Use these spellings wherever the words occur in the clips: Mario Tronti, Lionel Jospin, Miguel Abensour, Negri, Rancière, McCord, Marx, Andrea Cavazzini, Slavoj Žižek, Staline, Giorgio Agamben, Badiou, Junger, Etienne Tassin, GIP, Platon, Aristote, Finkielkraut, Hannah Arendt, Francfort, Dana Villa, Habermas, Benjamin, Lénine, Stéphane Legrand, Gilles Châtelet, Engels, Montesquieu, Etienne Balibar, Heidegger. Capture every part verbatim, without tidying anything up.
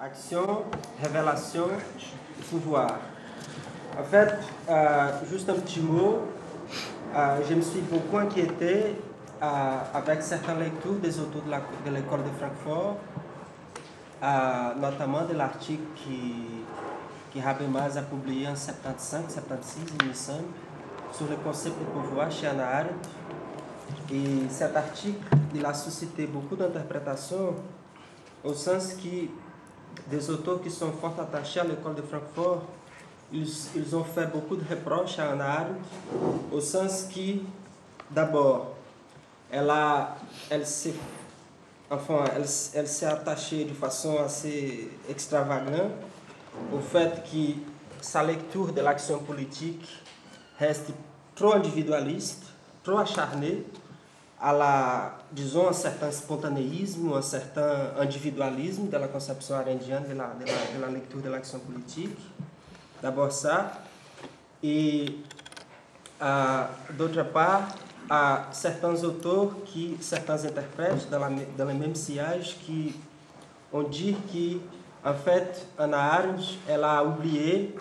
action, révélation, pouvoir. En fait, euh, juste un petit mot, euh, je me suis beaucoup inquiété euh, avec certaines lectures des auteurs de l'école de, de Francfort, euh, notamment de l'article qui, qui Habermas a publié en mille neuf cent soixante-quinze, il me semble, sur le concept de pouvoir chez Hannah Arendt. Et cet article, il a suscité beaucoup d'interprétations au sens que des auteurs qui sont fort attachés à l'école de Francfort, ils, ils ont fait beaucoup de reproches à Hannah Arendt, au sens que, d'abord, elle, elle s'est enfin, elle, elle s'est attachée de façon assez extravagante au fait que sa lecture de l'action politique reste trop individualiste, trop acharnée, à la, disons, un certain spontanéisme, un certain individualisme de la conception arendienne de la, de la, de la lecture de l'action politique. D'abord ça. Et euh, d'autre part, à certains auteurs, qui, certains interprètes dans, la, dans le même sillage qui ont dit qu'en fait, Hannah Arendt, elle a oublié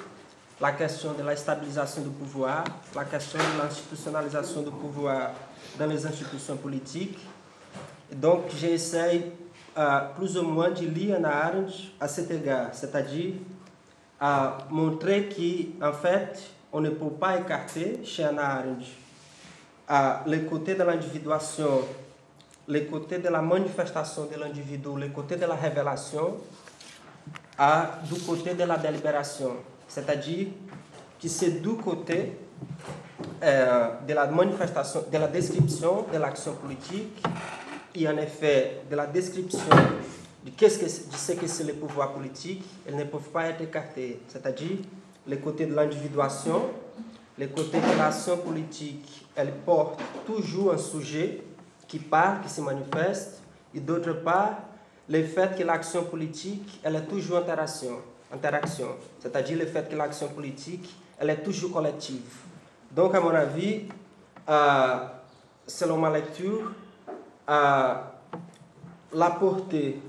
la question de la stabilisation du pouvoir, la question de l'institutionnalisation du pouvoir dans les institutions politiques. Et donc, j'essaie euh, plus ou moins de lire Hannah Arendt à cet égard, c'est-à-dire à montrer qu'en fait, on ne peut pas écarter chez Hannah Arendt euh, les côtés de l'individuation, les côtés de la manifestation de l'individu, les côtés de la révélation, euh, du côté de la délibération. C'est-à-dire que c'est du côté euh, de la manifestation, de la description de l'action politique et en effet de la description de, qu'est-ce que, de ce que c'est le pouvoir politique, elles ne peuvent pas être écartées. C'est-à-dire le côté de l'individuation, le côté de l'action politique, elle porte toujours un sujet qui part, qui se manifeste, et d'autre part, le fait que l'action politique, elle est toujours interaction. Interaction, c'est-à-dire le fait que l'action politique, elle est toujours collective. Donc, à mon avis, euh, selon ma lecture, euh, la portée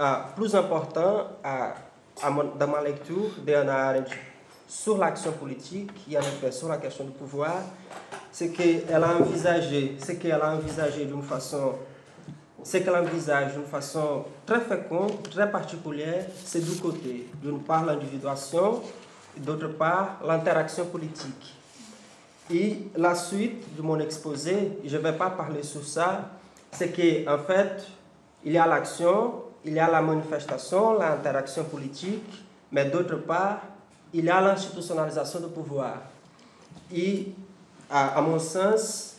euh, plus importante euh, à mon, dans ma lecture de Hannah Arendt sur l'action politique et en effet sur la question du pouvoir, c'est qu'elle a envisagé, c'est qu'elle a envisagé d'une façon c'est qu'elle envisage d'une façon très féconde, très particulière, c'est deux côtés. D'une part, l'individuation, d'autre part, l'interaction politique. Et la suite de mon exposé, je ne vais pas parler sur ça, c'est qu'en fait, il y a l'action, il y a la manifestation, l'interaction politique, mais d'autre part, il y a l'institutionnalisation du pouvoir. Et, à, à mon sens,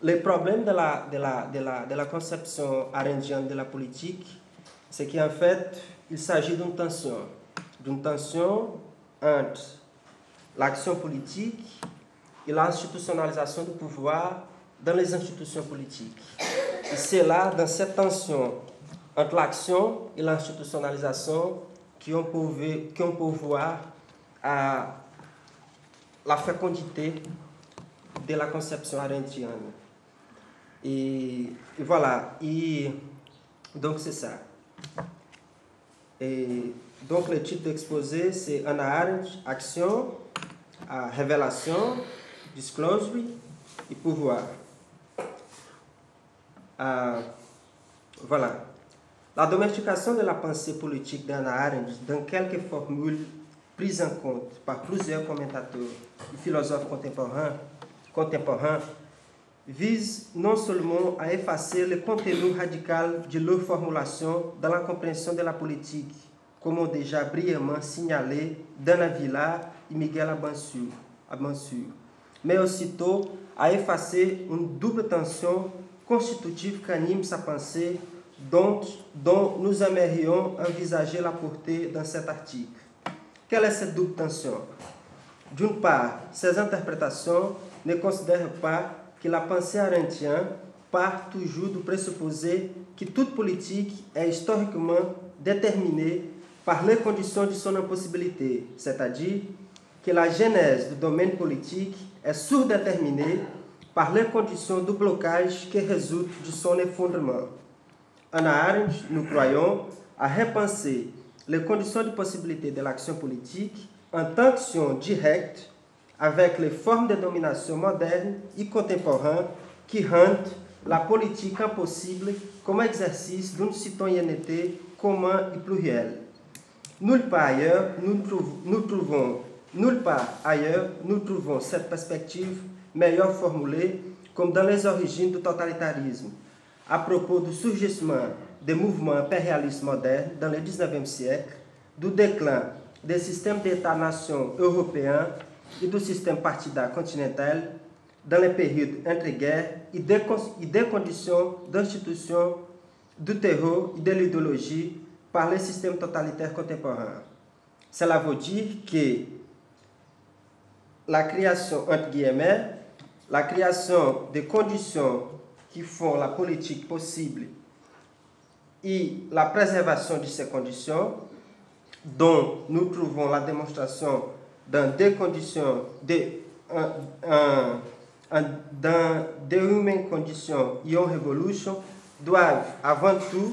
le problème de la, de, la, de, la, de la conception arendienne de la politique, c'est qu'en fait, il s'agit d'une tension. D'une tension entre l'action politique et l'institutionnalisation du pouvoir dans les institutions politiques. Et c'est là, dans cette tension entre l'action et l'institutionnalisation, qu'on peut, qu'on peut voir euh, la fécondité de la conception arendtienne. Et, et voilà, et donc c'est ça. Et donc le titre d'exposé, c'est Hannah Arendt, action, à révélation, disclosure et pouvoir. Euh, voilà. La domestication de la pensée politique d'Hannah Arendt, dans quelques formules prises en compte par plusieurs commentateurs et philosophes contemporains, contemporains vise non seulement à effacer le contenu radical de leur formulation dans la compréhension de la politique, comme ont déjà brillamment signalé Dana Villa et Miguel Abensour, mais aussitôt à effacer une double tension constitutive qu'anime sa pensée, dont, dont nous aimerions envisager la portée dans cet article. Quelle est cette double tension? D'une part, ces interprétations ne considèrent pas que la pensée arendtienne part toujours du présupposé que toute politique est historiquement déterminée par les conditions de son impossibilité, c'est-à-dire que la genèse du domaine politique est surdéterminée par les conditions du blocage qui résulte de son effondrement. Hannah Arendt, nous croyons, a repensé les conditions de possibilité de l'action politique en tension directe avec les formes de domination modernes et contemporaines qui rendent la politique impossible comme exercice d'une citoyenneté commune et plurielle. Nulle part ailleurs, nous, trouv nous trouvons Nulle part ailleurs, nous trouvons cette perspective meilleure formulée comme dans les origines du totalitarisme, à propos du surgissement des mouvements impérialistes modernes dans le dix-neuvième siècle, du déclin des systèmes d'État-nation européens et du système partidaire continental dans les périodes entre-guerres et des, et des conditions d'institution du terreau et de l'idéologie par les systèmes totalitaires contemporains. Cela veut dire que la création, entre guillemets, la création des conditions qui font la politique possible et la préservation de ces conditions, dont nous trouvons la démonstration dans des conditions, des, un, un, un, dans des humaines conditions et en révolution, doivent avant tout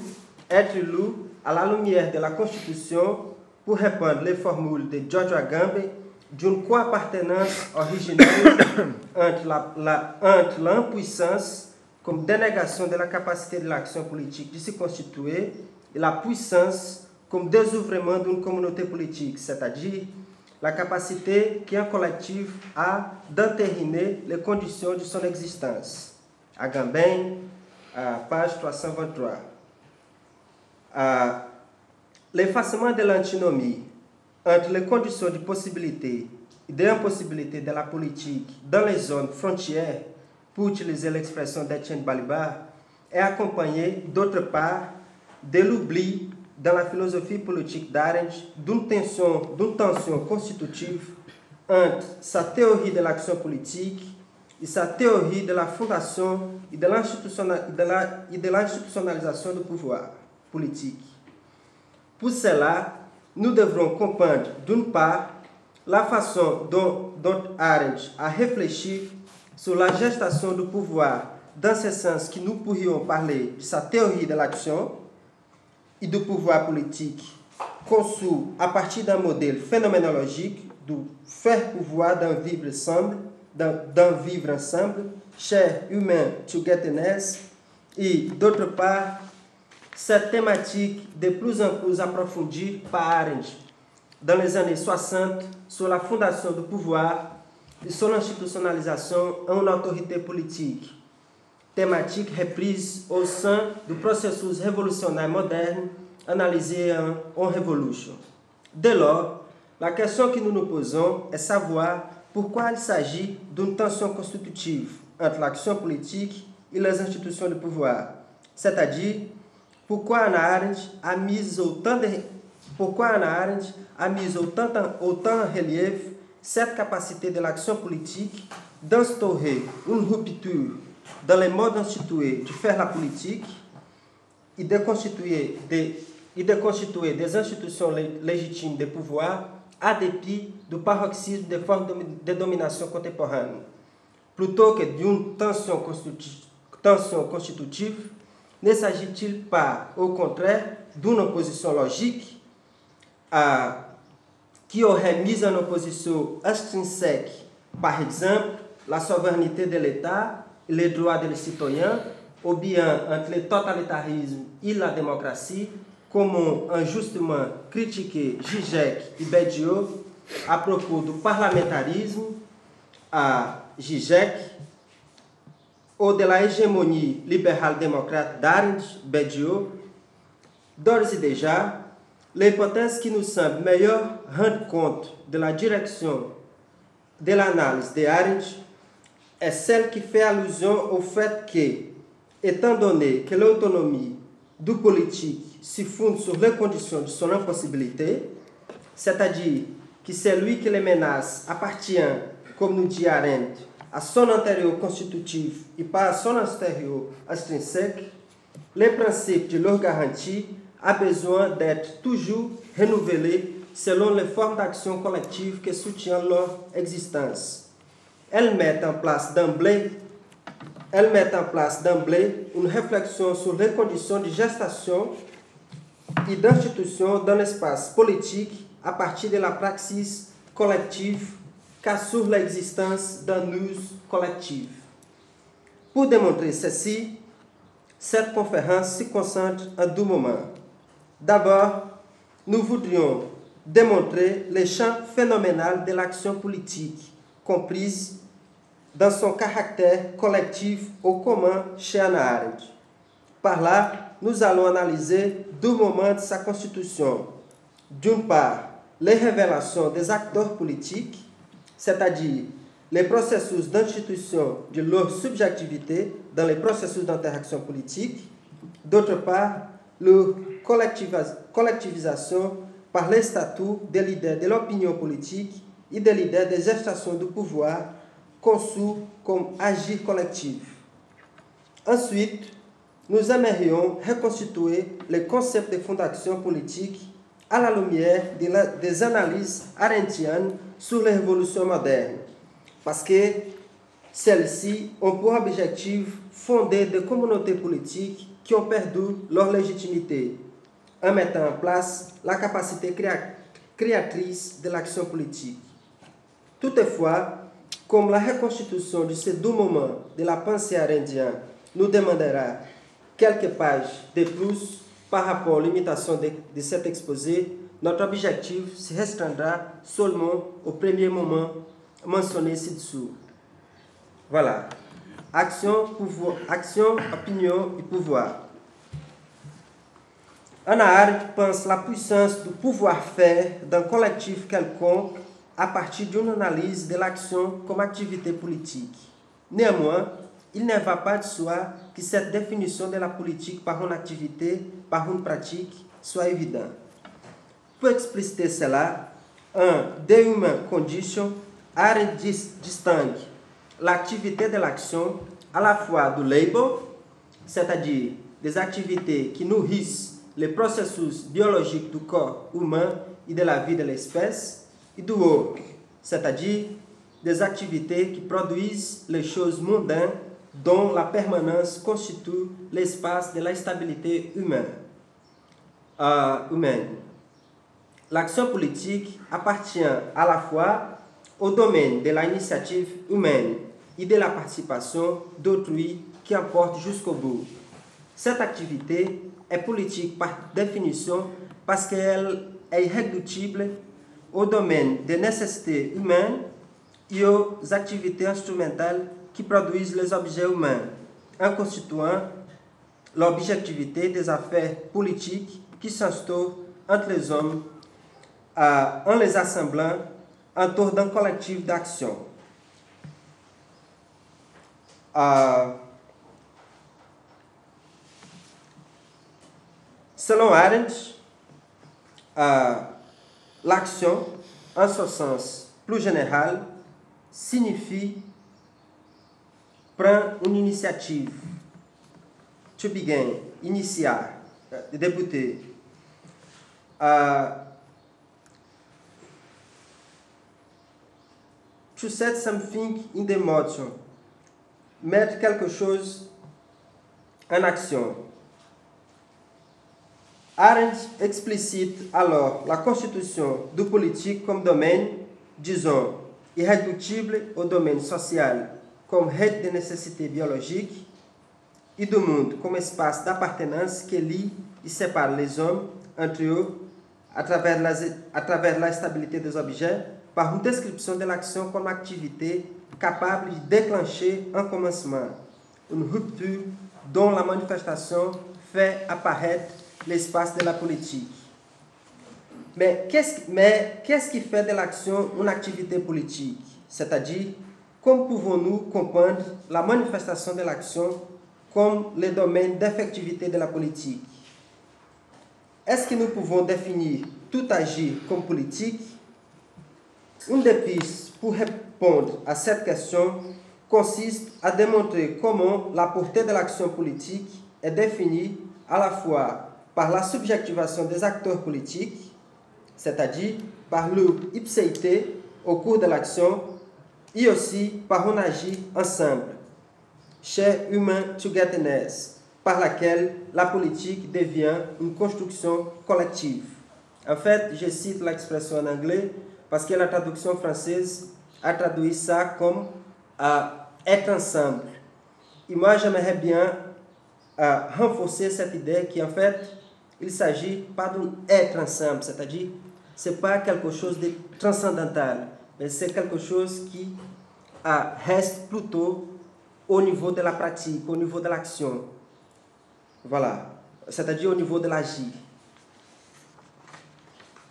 être lues à la lumière de la Constitution pour répandre les formules de Giorgio Agamben d'une co-appartenance originelle entre l'impuissance comme dénégation de la capacité de l'action politique de se constituer et la puissance comme désouvrement d'une communauté politique, c'est-à-dire la capacité qu'un collectif a d'entériner les conditions de son existence. Agamben, à page trois cent vingt-trois. À l'effacement de l'antinomie entre les conditions de possibilité et d'impossibilité de la politique dans les zones frontières, pour utiliser l'expression d'Etienne Balibar, est accompagné, d'autre part, de l'oubli dans la philosophie politique d'Arendt d'une tension, d'une tension constitutive entre sa théorie de l'action politique et sa théorie de la fondation et de l'institutionnalisation du pouvoir politique. Pour cela, nous devrons comprendre, d'une part, la façon dont, dont Arendt a réfléchi sur la gestation du pouvoir dans ce sens que nous pourrions parler de sa théorie de l'action et du pouvoir politique conçu à partir d'un modèle phénoménologique du faire pouvoir d'un vivre ensemble, d'un vivre ensemble, chair humain togetherness, et d'autre part, cette thématique de plus en plus approfondie par Arendt dans les années soixante sur la fondation du pouvoir et sur l'institutionnalisation en autorité politique, thématique reprise au sein du processus révolutionnaire moderne analysé en Révolution. Dès lors, la question que nous nous posons est savoir pourquoi il s'agit d'une tension constitutive entre l'action politique et les institutions du pouvoir, c'est-à-dire pourquoi Hannah Arendt a mis autant de, pourquoi Hannah Arendt a mis autant, autant en relief cette capacité de l'action politique d'instaurer une rupture dans les modes institués de faire la politique et de constituer des, et de constituer des institutions légitimes de pouvoir à dépit du paroxysme des formes de, de domination contemporaine, plutôt que d'une tension constitutive, tension constitutive. Ne s'agit-il pas, au contraire, d'une opposition logique euh, qui aurait mis en opposition intrinsèque, par exemple, la souveraineté de l'État, les droits des citoyens, ou bien entre le totalitarisme et la démocratie, comme ont injustement critiqué Žižek et Badiou à propos du parlementarisme à euh, Žižek, ou de la hégémonie libérale-démocrate d'Arendt, Badiou. D'ores et déjà, l'hypothèse qui nous semble meilleure rendre compte de la direction de l'analyse d'Arendt est celle qui fait allusion au fait que, étant donné que l'autonomie du politique se fonde sur les conditions de son impossibilité, c'est-à-dire que celui qui les menace appartient, comme nous dit Arendt, à son intérieur constitutif et pas à son intérieur intrinsèque, le principe de leur garantie a besoin d'être toujours renouvelé selon les formes d'action collective qui soutiennent leur existence. Elles mettent en place d'emblée une réflexion sur les conditions de gestation et d'institution d'un espace politique à partir de la praxis collective qu'assure l'existence d'un us collectif. Pour démontrer ceci, cette conférence se concentre en deux moments. D'abord, nous voudrions démontrer le champ phénoménal de l'action politique, comprise dans son caractère collectif ou commun chez Hannah Arendt. Par là, nous allons analyser deux moments de sa constitution. D'une part, les révélations des acteurs politiques, c'est-à-dire les processus d'institution de leur subjectivité dans les processus d'interaction politique. D'autre part, leur collectivisation par les statuts des leaders de l'opinion politique et des leaders des gestations du pouvoir conçus comme agir collectif. Ensuite, nous aimerions reconstituer les concepts de fondation politique à la lumière de la, des analyses arendtiennes sur les révolutions modernes, parce que celles-ci ont pour objectif fonder des communautés politiques qui ont perdu leur légitimité, en mettant en place la capacité créatrice de l'action politique. Toutefois, comme la reconstitution de ces deux moments de la pensée arendtienne nous demandera quelques pages de plus par rapport aux limitations de, de cet exposé, notre objectif se restreindra seulement au premier moment mentionné ci-dessous. Voilà. Action, pouvoir, action, opinion et pouvoir. Hannah Arendt pense la puissance du pouvoir-faire d'un collectif quelconque à partir d'une analyse de l'action comme activité politique. Néanmoins, il ne va pas de soi que cette définition de la politique par une activité, par une pratique, soit évidente. Pour expliciter cela, en The Human Condition, Arendt distingue l'activité de l'action à la fois du labor, c'est-à-dire des activités qui nourrissent les processus biologiques du corps humain et de la vie de l'espèce, et du work, c'est-à-dire des activités qui produisent les choses mondaines dont la permanence constitue l'espace de la stabilité humaine. Euh, humaine. L'action politique appartient à la fois au domaine de l'initiative humaine et de la participation d'autrui qui emporte jusqu'au bout. Cette activité est politique par définition parce qu'elle est irréductible au domaine des nécessités humaines et aux activités instrumentales qui produisent les objets humains, en constituant l'objectivité des affaires politiques qui s'instaurent entre les hommes euh, en les assemblant autour d'un collectif d'action. Euh, selon Arendt, euh, l'action, en ce sens plus général, signifie prendre une initiative, to begin, initier, débuter. Euh, To set something in the motion, mettre quelque chose en action. Arendt explicite alors la constitution du politique comme domaine, disons, irréductible au domaine social, comme règle de nécessité biologique, et du monde comme espace d'appartenance qui lie et sépare les hommes entre eux à travers la, à travers la stabilité des objets, par une description de l'action comme activité capable de déclencher un commencement, une rupture dont la manifestation fait apparaître l'espace de la politique. Mais qu'est-ce, mais qu'est-ce qui fait de l'action une activité politique? C'est-à-dire, comment pouvons-nous comprendre la manifestation de l'action comme le domaine d'effectivité de la politique? Est-ce que nous pouvons définir tout agir comme politique? Une des pistes pour répondre à cette question consiste à démontrer comment la portée de l'action politique est définie à la fois par la subjectivation des acteurs politiques, c'est-à-dire par leur ipséité au cours de l'action, et aussi par un agir ensemble, share human togetherness, par laquelle la politique devient une construction collective. En fait, je cite l'expression en anglais parce que la traduction française a traduit ça comme euh, « être ensemble ». Et moi, j'aimerais bien euh, renforcer cette idée qu'en fait, il ne s'agit pas d'un être ensemble, c'est-à-dire ce n'est pas quelque chose de transcendantal, mais c'est quelque chose qui euh, reste plutôt au niveau de la pratique, au niveau de l'action. Voilà, c'est-à-dire au niveau de l'agir.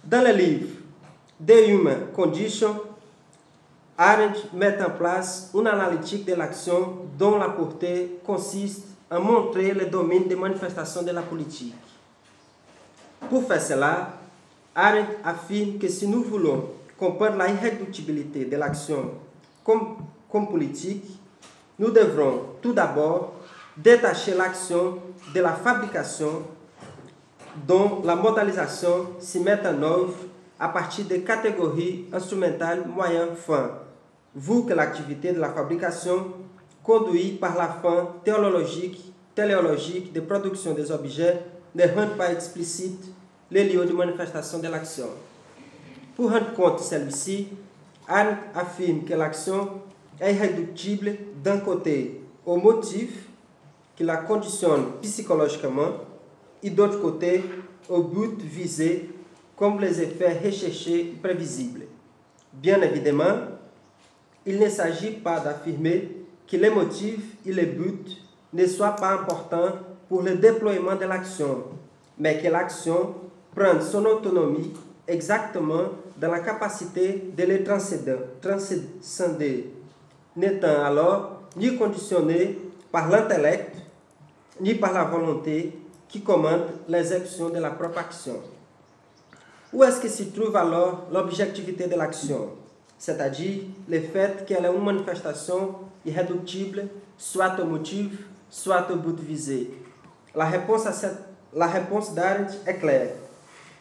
Dans le livre « The Human Condition », Arendt met en place une analytique de l'action dont la portée consiste à montrer les domaines de manifestation de la politique. Pour faire cela, Arendt affirme que si nous voulons comprendre la irréductibilité de l'action comme, comme politique, nous devrons tout d'abord détacher l'action de la fabrication dont la modalisation se met en œuvre à partir des catégories instrumentales moyen-fin, vu que l'activité de la fabrication, conduite par la fin téléologique, téléologique de production des objets, ne rend pas explicite les lieux de manifestation de l'action. Pour rendre compte de celui-ci, Arendt affirme que l'action est irréductible d'un côté au motif qui la conditionne psychologiquement et d'autre côté au but visé comme les effets recherchés et prévisibles. Bien évidemment, il ne s'agit pas d'affirmer que les motifs et les buts ne soient pas importants pour le déploiement de l'action, mais que l'action prenne son autonomie exactement dans la capacité de les transcender, n'étant alors ni conditionnée par l'intellect ni par la volonté qui commande l'exécution de la propre action. Où est-ce que se trouve alors l'objectivité de l'action, c'est-à-dire le fait qu'elle est une manifestation irréductible, soit au motif, soit au but visé? La réponse à cette, la réponse d'Arendt est claire.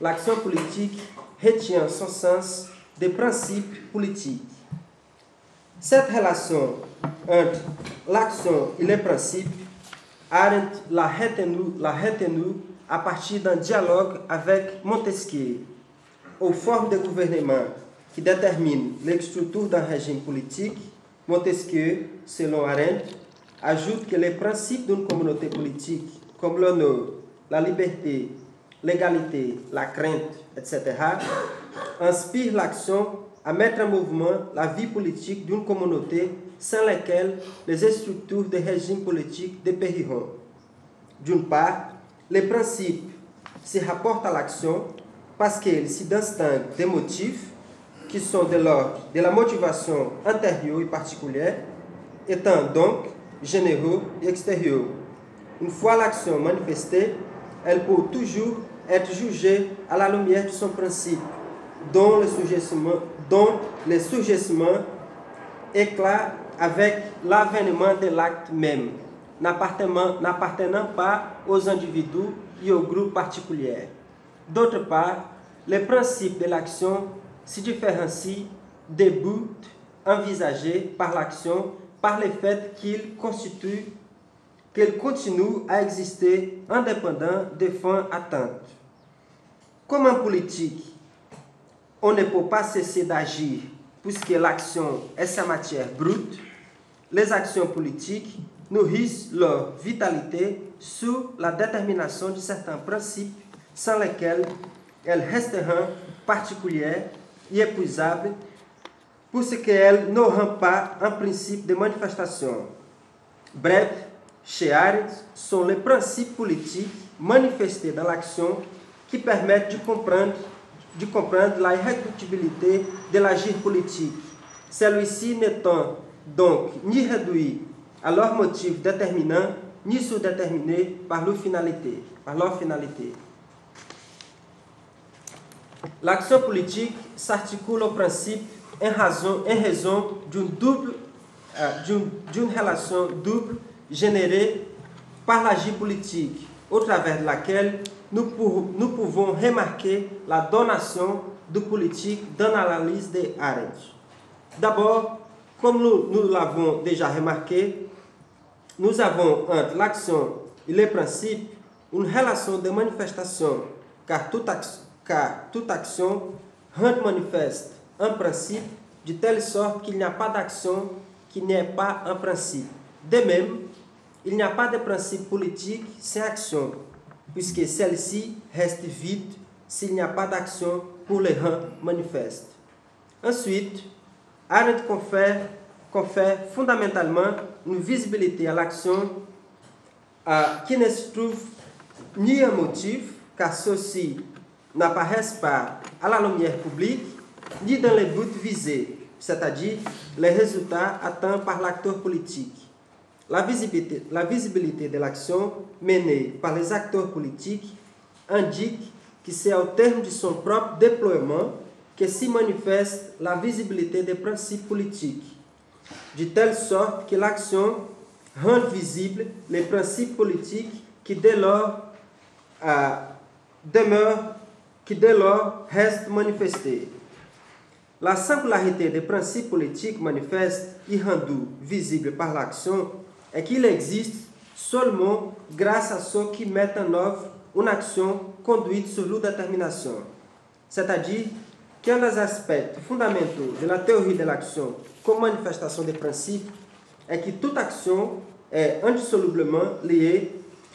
L'action politique retient son sens des principes politiques. Cette relation entre l'action et les principes, Arendt l'a retenue, l'a retenue à partir d'un dialogue avec Montesquieu. Aux formes de gouvernement qui déterminent les structures d'un régime politique, Montesquieu, selon Arendt, ajoute que les principes d'une communauté politique, comme l'honneur, la liberté, l'égalité, la crainte, et cetera, inspirent l'action à mettre en mouvement la vie politique d'une communauté sans laquelle les structures des régimes politiques dépériront. D'une part, les principes se rapportent à l'action parce qu'ils se distinguent des motifs qui sont de l'ordre de la motivation intérieure et particulière, étant donc généraux et extérieurs. Une fois l'action manifestée, elle peut toujours être jugée à la lumière de son principe, dont le surgissement, dont le surgissement éclate avec l'avènement de l'acte même, n'appartenant pas aux individus et aux groupes particuliers. D'autre part, les principes de l'action se différencient des buts envisagés par l'action par le fait qu'ils constituent, qu'ils continuent à exister indépendants des fins atteintes. Comme en politique, on ne peut pas cesser d'agir puisque l'action est sa matière brute, les actions politiques nourrissent leur vitalité sous la détermination de certains principes sans lesquels elles resteront particulières et épuisables, puisque elles n'auront pas un principe de manifestation. Bref, chez Arendt, sont les principes politiques manifestés dans l'action qui permettent de comprendre, de comprendre la irréductibilité de l'agir politique, celui-ci n'étant donc ni réduit à leur motif déterminant, ni sous-déterminé par leur finalité. Par leur finalité. L'action politique s'articule au principe en raison, en raison d'une double, euh, d'une relation double générée par l'agir politique, au travers de laquelle nous, pour, nous pouvons remarquer la donation du politique dans l'analyse de Arendt. D'abord, comme nous, nous l'avons déjà remarqué, nous avons entre l'action il est principe une relation de manifestation, car toute action, car toute action rend manifeste un principe de telle sorte qu'il n'y a pas d'action qui n'est pas un principe. De même, il n'y a pas de principe politique sans action, puisque celle-ci reste vide s'il n'y a pas d'action pour le rendre manifeste. Ensuite, Arendt confère, confère fondamentalement une visibilité à l'action euh, qui ne se trouve ni un motif, car ceux-ci n'apparaissent pas à la lumière publique, ni dans les buts visés, c'est-à-dire les résultats atteints par l'acteur politique. La visibilité, la visibilité de l'action menée par les acteurs politiques indique que c'est au terme de son propre déploiement que s'y manifeste la visibilité des principes politiques, de telle sorte que l'action rend visible les principes politiques qui dès lors euh, demeurent, qui dès lors restent manifestés. La singularité des principes politiques manifestes et rendus visibles par l'action est qu'il existe seulement grâce à ceux qui mettent en œuvre une action conduite sur leur détermination, c'est-à-dire qu'un des aspects fondamentaux de la théorie de l'action comme manifestation des principes est que toute action est indissolublement liée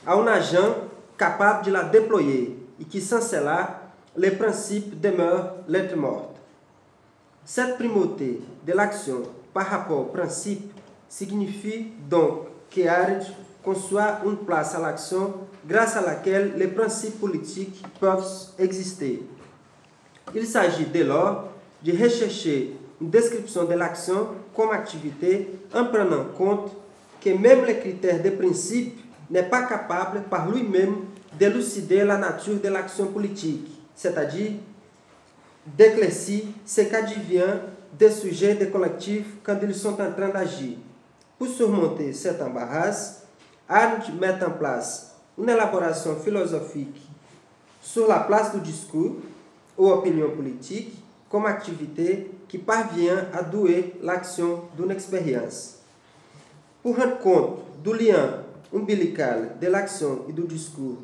à un agent capable de la déployer et que sans cela, les principes demeurent lettre morte. Cette primauté de l'action par rapport au principe signifie donc que Arendt conçoit une place à l'action grâce à laquelle les principes politiques peuvent exister. Il s'agit dès lors de rechercher une description de l'action comme activité en prenant compte que même le critère de principe n'est pas capable par lui-même d'élucider la nature de l'action politique, c'est-à-dire d'éclaircir ce qu'advient des sujets des collectifs quand ils sont en train d'agir. Pour surmonter cette embarras, Arendt met en place une élaboration philosophique sur la place du discours ou opinion politique comme activité qui parvient à douer l'action d'une expérience. Pour rendre compte du lien ombilical de l'action et du discours,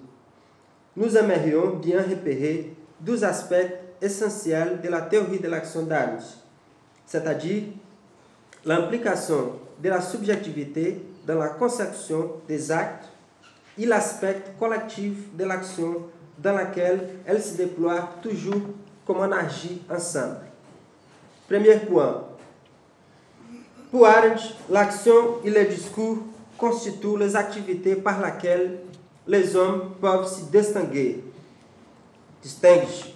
nous aimerions bien repérer deux aspects essentiels de la théorie de l'action d'Arendt, c'est-à-dire l'implication de la subjectivité dans la conception des actes et l'aspect collectif de l'action dans laquelle elle se déploie toujours comme on agit ensemble. Premier point. Pour Arendt, l'action et le discours constituent les activités par lesquelles les hommes peuvent se distinguer. Distinguer.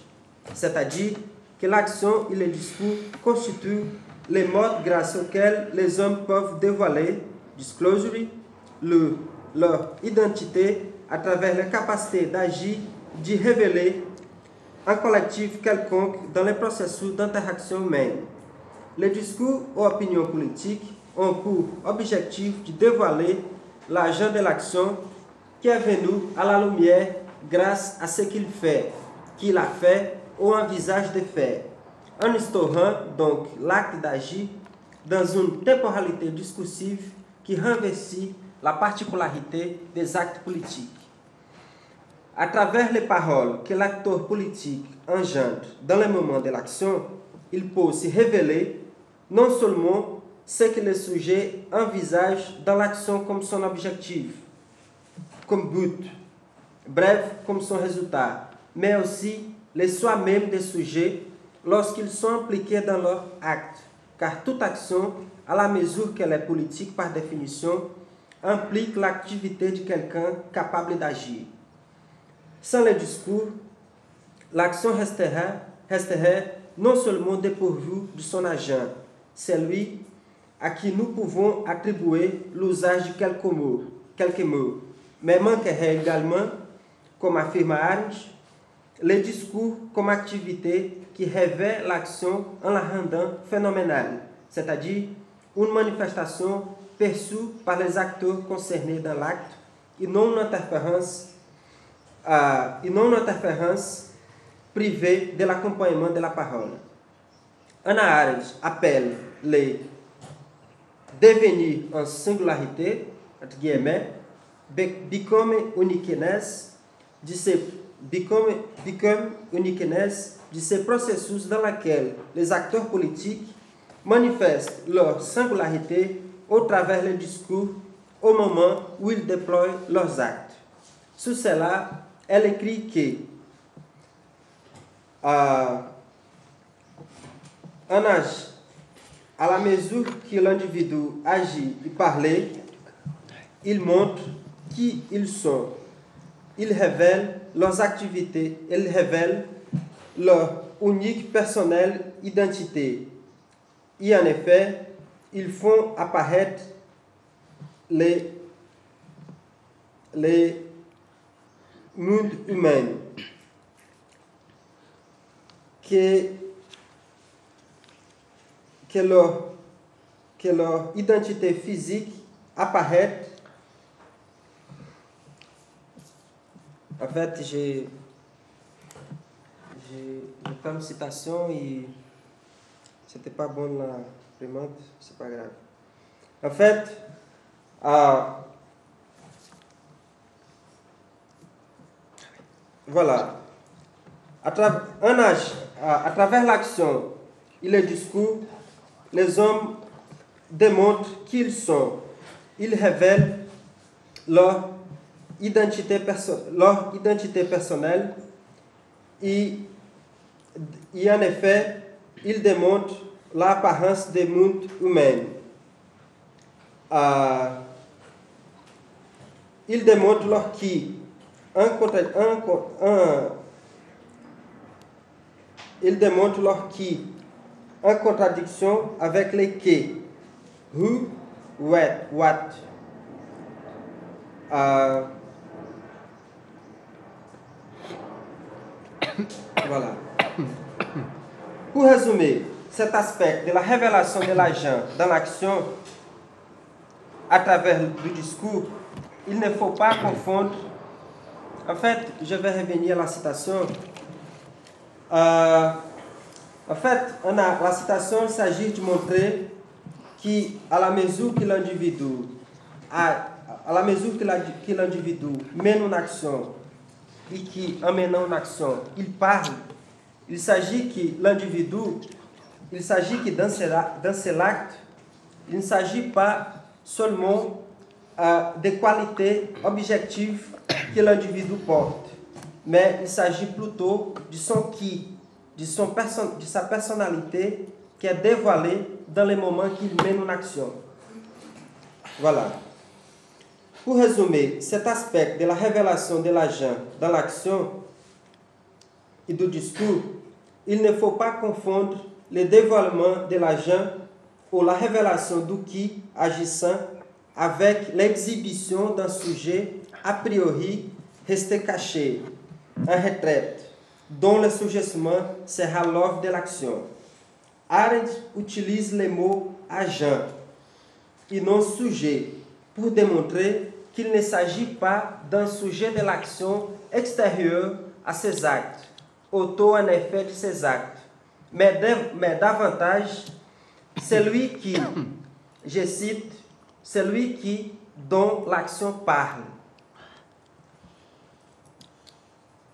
C'est-à-dire que l'action et le discours constituent les modes grâce auxquels les hommes peuvent dévoiler, disclosure, le, leur identité à travers la capacité d'agir, de révéler un collectif quelconque dans les processus d'interaction humaine. Les discours ou opinions politiques ont pour objectif de dévoiler l'agent de l'action qui est venu à la lumière grâce à ce qu'il fait, qu'il a fait ou envisage de faire, en instaurant donc l'acte d'agir dans une temporalité discursive qui renversit la particularité des actes politiques. À travers les paroles que l'acteur politique engendre dans le moment de l'action, il peut se révéler non seulement ce que le sujet envisage dans l'action comme son objectif, comme but, bref, comme son résultat, mais aussi les soi-même des sujets lorsqu'ils sont impliqués dans leur acte, car toute action, à la mesure qu'elle est politique par définition, implique l'activité de quelqu'un capable d'agir. Sans le discours, l'action resterait, resterait non seulement dépourvue de son agent, celui à qui nous pouvons attribuer l'usage de quelques mots, quelques mots, mais manquerait également, comme affirme Arendt, le discours comme activité qui révèle l'action en la rendant phénoménale, c'est-à-dire une manifestation perçue par les acteurs concernés dans l'acte et non une interférence, euh, et non une interférence privée de l'accompagnement de la parole. Hannah Arendt appelle les devenir en singularité, entre guillemets, become uniqueness de ces, become, become uniqueness de ces processus dans lesquels les acteurs politiques manifestent leur singularité au travers les discours au moment où ils déploient leurs actes. Sous cela, elle écrit que euh, un âge, à la mesure que l'individu agit et parle, il montre qui ils sont. Il révèle leurs activités, il révèle leur unique personnelle identité. Et en effet, ils font apparaître les, les mondes humains que, que, leur, que leur identité physique apparaît. En fait, j'ai fait une citation et c'était pas bon la imprimante, c'est pas grave. En fait, euh, voilà, à un âge, à, à travers l'action et le discours, les hommes démontrent qui ils sont. Ils révèlent leur identité, perso leur identité personnelle et, et en effet, ils démontrent l'apparence des mondes humains. Euh, ils démontrent leur qui. Un, un, un, ils démontrent leur qui en contradiction avec les qui. Who, where, what. Euh, Voilà. Pour résumer, cet aspect de la révélation de l'agent dans l'action à travers le discours, il ne faut pas confondre. En fait, je vais revenir à la citation. Euh, en fait, on a, la citation s'agit de montrer qu'à la mesure que l'individu à la mesure que l'individu mène une action et qu'en menant une action, il parle, il s'agit que l'individu, il s'agit que dans cet acte, il ne s'agit pas seulement euh, des qualités objectives que l'individu porte, mais il s'agit plutôt de son qui, de, son perso de sa personnalité qui est dévoilée dans les moments qu'il mène une action. Voilà. Pour résumer, cet aspect de la révélation de l'agent dans l'action et du discours, il ne faut pas confondre le dévoilement de l'agent ou la révélation du qui agissant avec l'exhibition d'un sujet a priori resté caché, en retraite, dont le surgissement sera l'œuvre de l'action. Arendt utilise les mots agent et non sujet pour démontrer qu'il ne s'agit pas d'un sujet de l'action extérieure à ses actes, auto en effet de ses actes, mais, de, mais davantage celui qui, je cite, celui qui, dont l'action parle,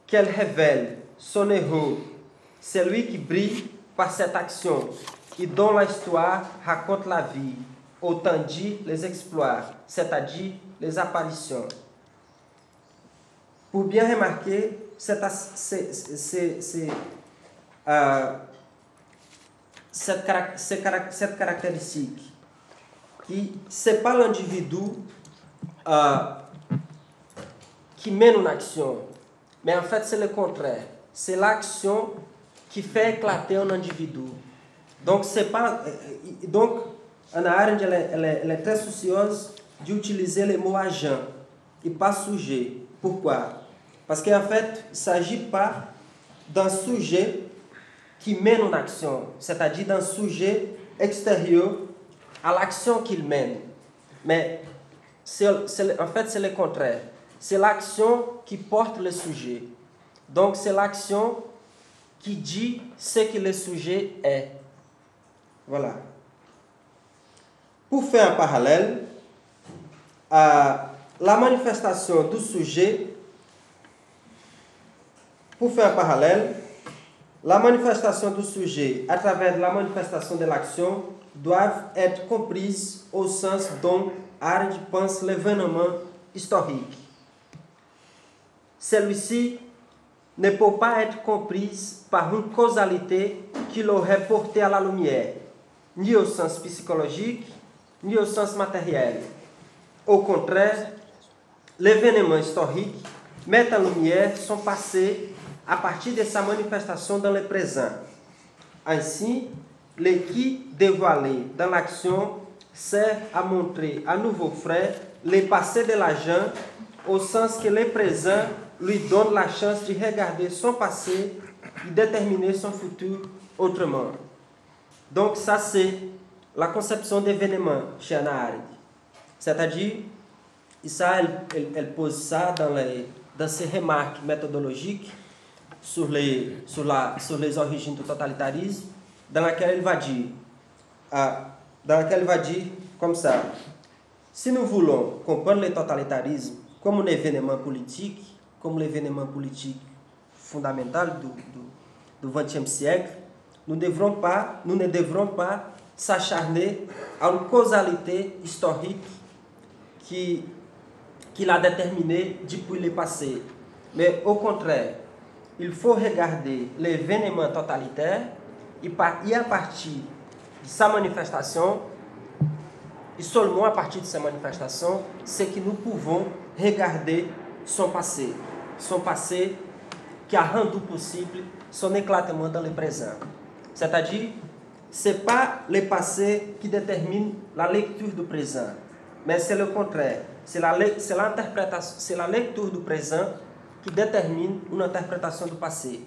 qu'elle révèle son héros, celui qui brille par cette action et dont l'histoire raconte la vie, autant dit les exploits, c'est-à-dire les apparitions. Pour bien remarquer, cet, c, c, c, euh, cette, cette caractéristique qui sépare l'individu euh, qui mène une action. Mais en fait, c'est le contraire. C'est l'action qui fait éclater un individu. Donc, c'est pas, donc Hannah Arendt elle est, elle est, elle est très soucieuse d'utiliser le mot agent et pas sujet. Pourquoi? Parce qu'en fait, il ne s'agit pas d'un sujet qui mène une action, c'est-à-dire d'un sujet extérieur à l'action qu'il mène. Mais c'est, c'est, en fait, c'est le contraire. C'est l'action qui porte le sujet. Donc, c'est l'action qui dit ce que le sujet est. Voilà. Pour faire un parallèle, euh, la manifestation du sujet, pour faire un parallèle, la manifestation du sujet à travers la manifestation de l'action doivent être comprises au sens dont Arendt pense l'événement historique. Celui-ci ne peut pas être comprise par une causalité qui l'aurait porté à la lumière, ni au sens psychologique, ni au sens matériel. Au contraire, l'événement historique met en lumière son passé à partir de sa manifestation dans le présent. Ainsi, le qui dévoilé dans l'action sert à montrer à nouveau frais le passé de l'agent au sens que le présent lui donne la chance de regarder son passé et déterminer son futur autrement. Donc ça, c'est la conception d'événement chez Hannah Arendt. C'est-à-dire, et ça, elle, elle, elle pose ça dans, les, dans ses remarques méthodologiques sur les, sur, la, sur les origines du totalitarisme, dans laquelle elle va dire, ah, dans laquelle elle va dire comme ça, si nous voulons comprendre le totalitarisme comme un événement politique, comme l'événement politique fondamental du vingtième siècle, nous, devrons pas, nous ne devrons pas s'acharner à une causalité historique qui, qui l'a déterminée depuis le passé. Mais au contraire, il faut regarder l'événement totalitaire et, par, et à partir de sa manifestation, et seulement à partir de sa manifestation, c'est que nous pouvons regarder son passé. Son passé qui a rendu possible son éclatement dans le présent. C'est-à-dire, ce n'est pas le passé qui détermine la lecture du présent, mais c'est le contraire. C'est la, la lecture du présent qui détermine une interprétation du passé.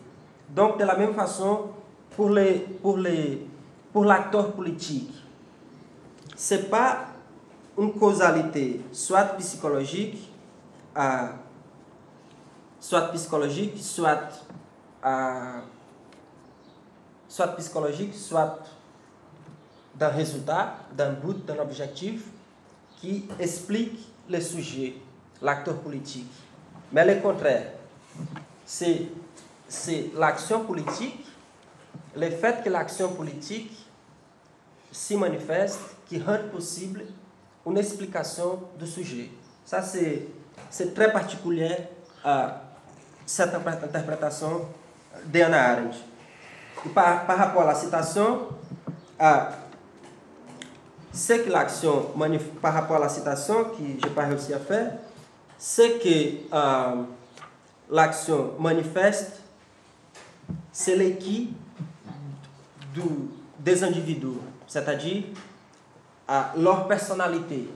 Donc, de la même façon, pour les, pour les, pour l'acteur politique, ce n'est pas une causalité, soit psychologique, euh, soit psychologique, soit, euh, soit psychologique, soit d'un résultat, d'un but, d'un objectif qui explique le sujet, l'acteur politique. Mais le contraire, c'est l'action politique, le fait que l'action politique s'y manifeste, qui rend possible une explication du sujet. Ça, c'est très particulier à cette interprétation de Hannah Arendt. Et par, par rapport à la citation, à c'est que l'action, par rapport à la citation que je n'ai pas réussi à faire, c'est que euh, l'action manifeste, c'est l'équipe du, des individus, c'est-à-dire à leur personnalité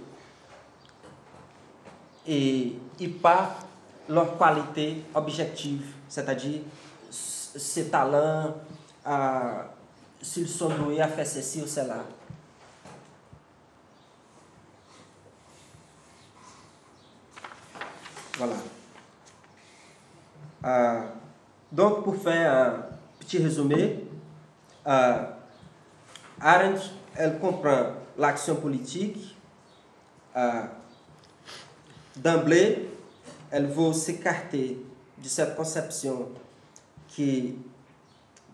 et, et pas leur qualité objective, c'est-à-dire ses talents, euh, s'ils sont doués à faire ceci ou cela. Voilà. Euh, donc, pour faire un petit résumé, euh, Arendt, elle comprend l'action politique euh, d'emblée. Elle veut s'écarter de cette conception qui,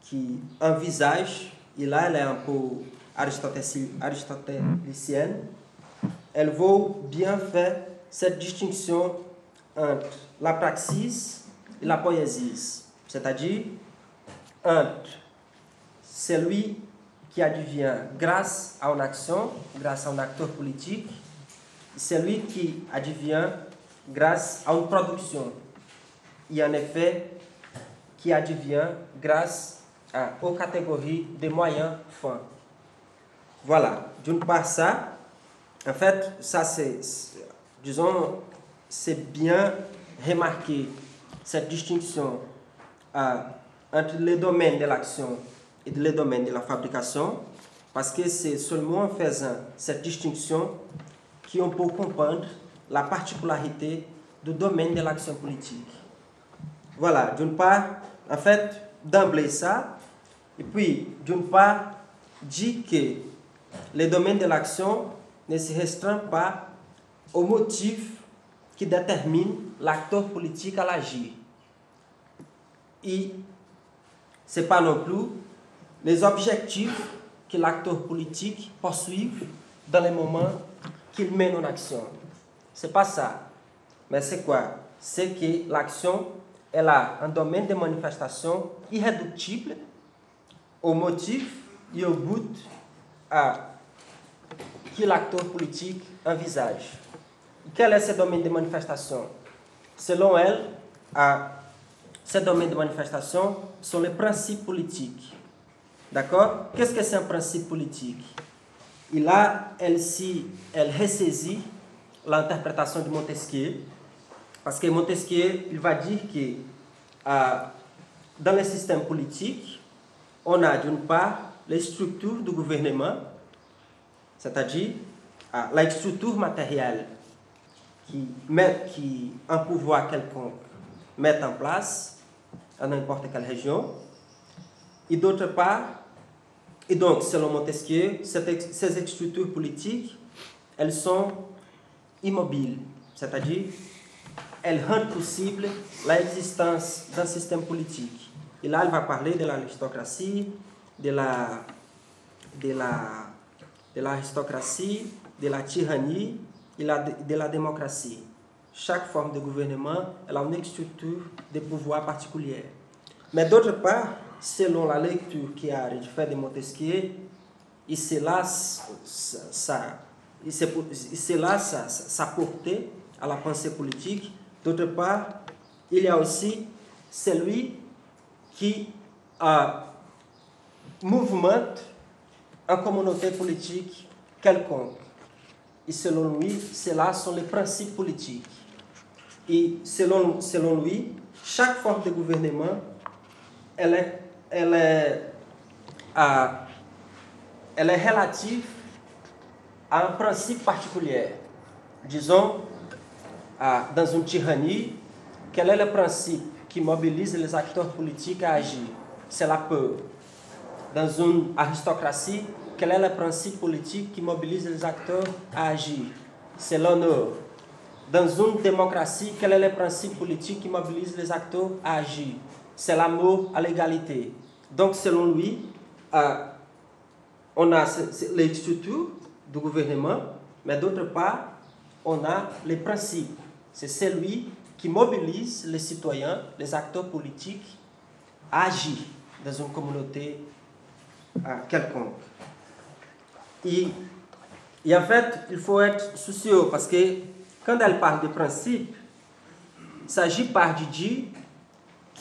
qui envisage, et là elle est un peu aristotélicienne, elle veut bien faire cette distinction entre la praxis et la poésie, c'est-à-dire entre celui qui advient grâce à une action, grâce à un acteur politique, et celui qui advient grâce à une production, et en effet, qui advient grâce à, aux catégories de moyens fins. Voilà, d'une part ça, en fait, ça c'est, disons, c'est bien remarqué, cette distinction euh, entre les domaines de l'action et les domaines de la fabrication, parce que c'est seulement en faisant cette distinction qu'on peut comprendre la particularité du domaine de l'action politique. Voilà, d'une part, en fait, d'emblée ça, et puis, d'une part, dit que le domaine de l'action ne se restreint pas au motif qui détermine l'acteur politique à l'agir. Et ce n'est pas non plus les objectifs que l'acteur politique poursuit dans les moments qu'il mène en action. Ce n'est pas ça. Mais c'est quoi? C'est que l'action est là, un domaine de manifestation irréductible au motif et au but à que l'acteur politique envisage. Quel est ce domaine de manifestation? Selon elle, à ces domaines de manifestation sont les principes politiques. D'accord? Qu'est-ce que c'est un principe politique? Et là, elle, si, elle ressaisit l'interprétation de Montesquieu, parce que Montesquieu, il va dire que euh, dans le système politique, on a d'une part les structures du gouvernement, c'est-à-dire euh, la structure matérielle qui met qui, un pouvoir quelconque met en place dans n'importe quelle région, et d'autre part, et donc selon Montesquieu, cette, ces structures politiques, elles sont immobiles, c'est-à-dire elle rend possible l'existence d'un système politique. Et là, elle va parler de l'aristocratie, de la, de la, de l'aristocratie, de la tyrannie et la, de la démocratie. Chaque forme de gouvernement, elle a une structure de pouvoir particulière. Mais d'autre part, selon la lecture qui a fait de Montesquieu, et c'est là sa portée à la pensée politique. D'autre part, il y a aussi celui qui euh, mouvemente une communauté politique quelconque. Et selon lui, cela sont les principes politiques. Et selon, selon lui, chaque forme de gouvernement, elle est, elle est, euh, elle est relative à un principe particulier. Disons, Ah, dans une tyrannie, quel est le principe qui mobilise les acteurs politiques à agir? C'est la peur. Dans une aristocratie, quel est le principe politique qui mobilise les acteurs à agir? C'est l'honneur. Dans une démocratie, quel est le principe politique qui mobilise les acteurs à agir? C'est l'amour à l'égalité. Donc, selon lui, ah, on a les structures du gouvernement, mais d'autre part, on a les principes. C'est celui qui mobilise les citoyens, les acteurs politiques à agir dans une communauté quelconque. Et, et en fait, il faut être soucieux parce que quand elle parle de principes, il s'agit pas de dire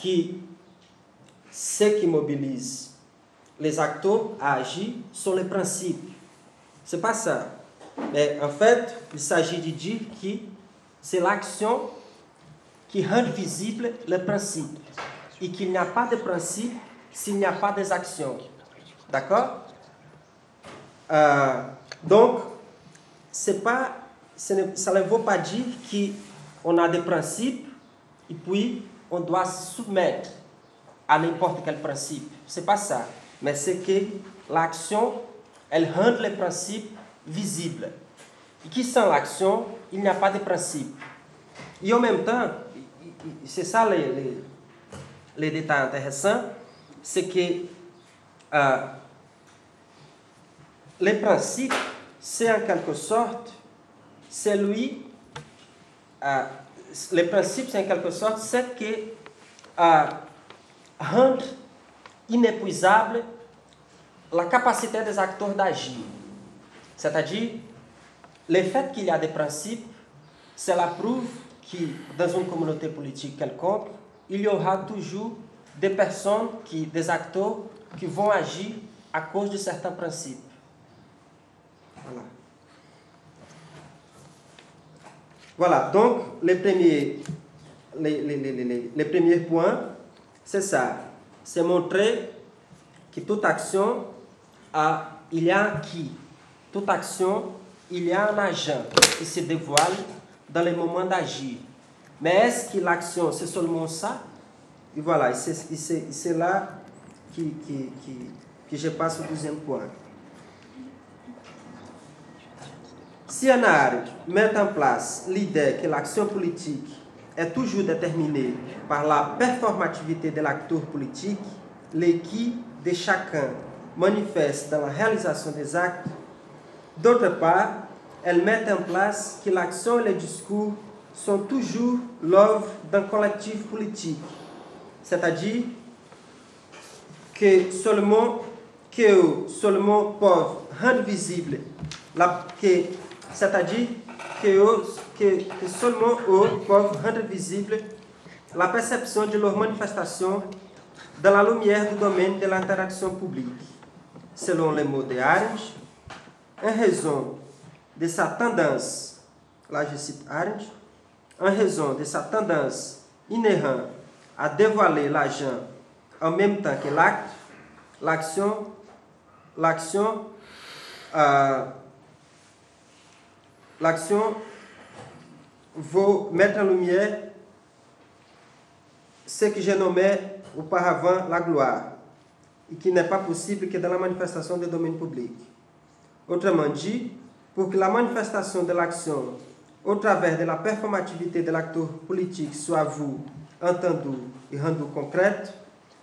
que ce qui mobilise les acteurs à agir sont les principes. C'est pas ça. Mais en fait, il s'agit de dire que c'est l'action qui rend visible le principe. Et qu'il n'y a pas de principe s'il n'y a pas des actions. D'accord? euh, Donc, c'est pas, ça ne veut pas dire qu'on a des principes et puis on doit se soumettre à n'importe quel principe. C'est pas ça. Mais c'est que l'action, elle rend les principes visibles. Et qui sans l'action, il n'y a pas de principe. Et en même temps, c'est ça les, les, les détails intéressants, c'est que euh, les principes, c'est en quelque sorte celui, euh, les principes, c'est en quelque sorte ce qui euh, rend inépuisable la capacité des acteurs d'agir. C'est-à-dire, le fait qu'il y a des principes, cela prouve que dans une communauté politique quelconque, il y aura toujours des personnes, qui, des acteurs qui vont agir à cause de certains principes. Voilà. Voilà, donc, les premiers, les, les, les, les, les premiers points, c'est ça. C'est montrer que toute action, a, il y a un qui. Toute action, il y a un agent qui se dévoile dans les moments d'agir. Mais est-ce que l'action, c'est seulement ça? Et voilà, c'est là que, que, que, que je passe au deuxième point. Si Hannah Arendt met en place l'idée que l'action politique est toujours déterminée par la performativité de l'acteur politique, le qui de chacun manifeste dans la réalisation des actes, d'autre part, elle met en place que l'action et le discours sont toujours l'œuvre d'un collectif politique, c'est-à-dire que seulement qu'eux seulement peuvent rendre visible la, que c'est-à-dire que, que, que seulement eux peuvent rendre visible la perception de leur manifestation dans la lumière du domaine de l'interaction publique. Selon les mots de Arendt, en raison de sa tendance, là je cite Arendt, en raison de sa tendance inhérente à dévoiler l'agent en même temps que l'acte, l'action, l'action, euh, l'action va mettre en lumière ce que j'ai nommé auparavant la gloire, et qui n'est pas possible que dans la manifestation du domaine public. Autrement dit, pour que la manifestation de l'action au travers de la performativité de l'acteur politique soit vue, entendue et rendue concrète,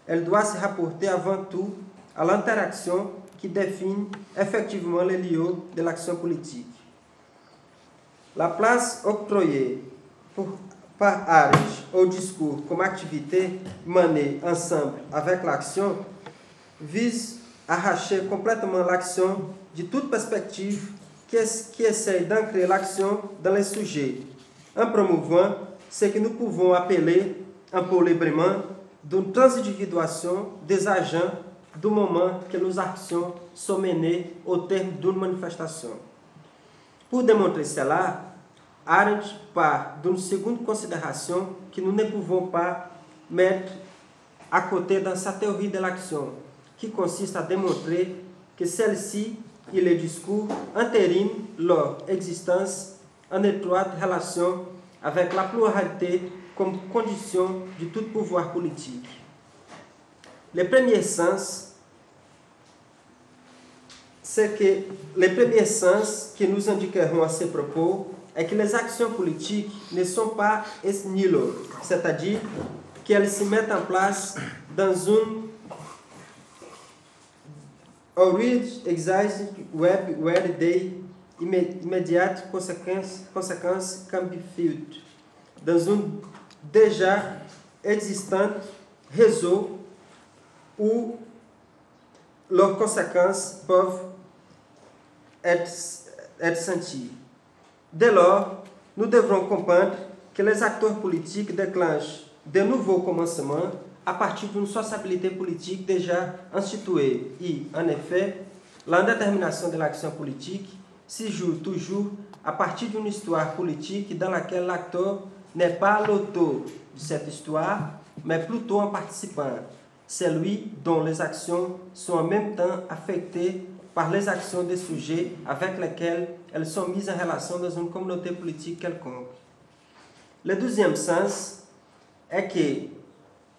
elle doit se rapporter avant tout à l'interaction qui définit effectivement les lieux de l'action politique. La place octroyée pour, par Arendt au discours comme activité menée ensemble avec l'action vise à arracher complètement l'action de toute perspective qui, qui essaye d'ancrer l'action dans les sujets, en promouvant ce que nous pouvons appeler, en polybrément, d'une transindividuation des agents du moment que nos actions sont menées au terme d'une manifestation. Pour démontrer cela, Arendt part d'une seconde considération que nous ne pouvons pas mettre à côté dans sa théorie de l'action, qui consiste à démontrer que celle-ci et le discours entérinent leur existence en étroite relation avec la pluralité comme condition de tout pouvoir politique. Le premier sens, c'est que le premier sens que nous indiquerons à ce propos est que les actions politiques ne sont pas ex nihilo, c'est-à-dire qu'elles se mettent en place dans une a rich exists web where they immediate consequences, consequences can be felt, dans un déjà existant réseau où leurs conséquences peuvent être, être senties. Dès lors, nous devrons comprendre que les acteurs politiques déclenchent de nouveaux commencements à partir d'une sociabilité politique déjà instituée. Et, en effet, la détermination de l'action politique se joue toujours à partir d'une histoire politique dans laquelle l'acteur n'est pas l'auteur de cette histoire, mais plutôt un participant, celui dont les actions sont en même temps affectées par les actions des sujets avec lesquels elles sont mises en relation dans une communauté politique quelconque. Le deuxième sens est que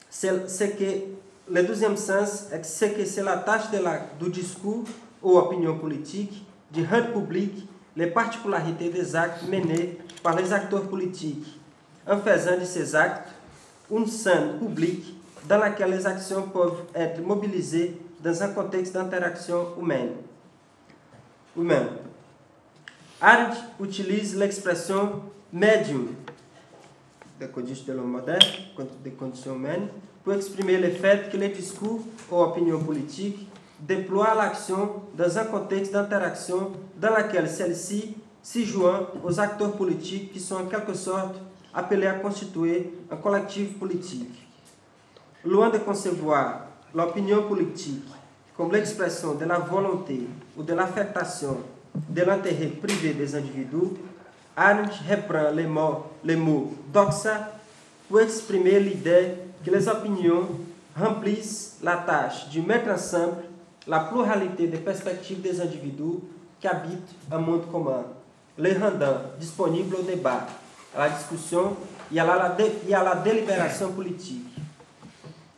c'est que le deuxième sens c'est que c'est la tâche de la, du discours ou opinion politique de rendre public les particularités des actes menés par les acteurs politiques, en faisant de ces actes une scène publique dans laquelle les actions peuvent être mobilisées dans un contexte d'interaction humaine. humaine. Arendt utilise l'expression médium des conditions de l'homme moderne, des conditions humaines, pour exprimer le fait que les discours ou opinions politiques déploient l'action dans un contexte d'interaction dans laquelle celle-ci s'y joint aux acteurs politiques qui sont en quelque sorte appelés à constituer un collectif politique. Loin de concevoir l'opinion politique comme l'expression de la volonté ou de l'affectation de l'intérêt privé des individus, Arendt reprend les mots, les mots doxa pour exprimer l'idée que les opinions remplissent la tâche de mettre ensemble la pluralité des perspectives des individus qui habitent un monde commun, les rendant disponibles au débat, à la discussion et à la, dé, et à la délibération politique.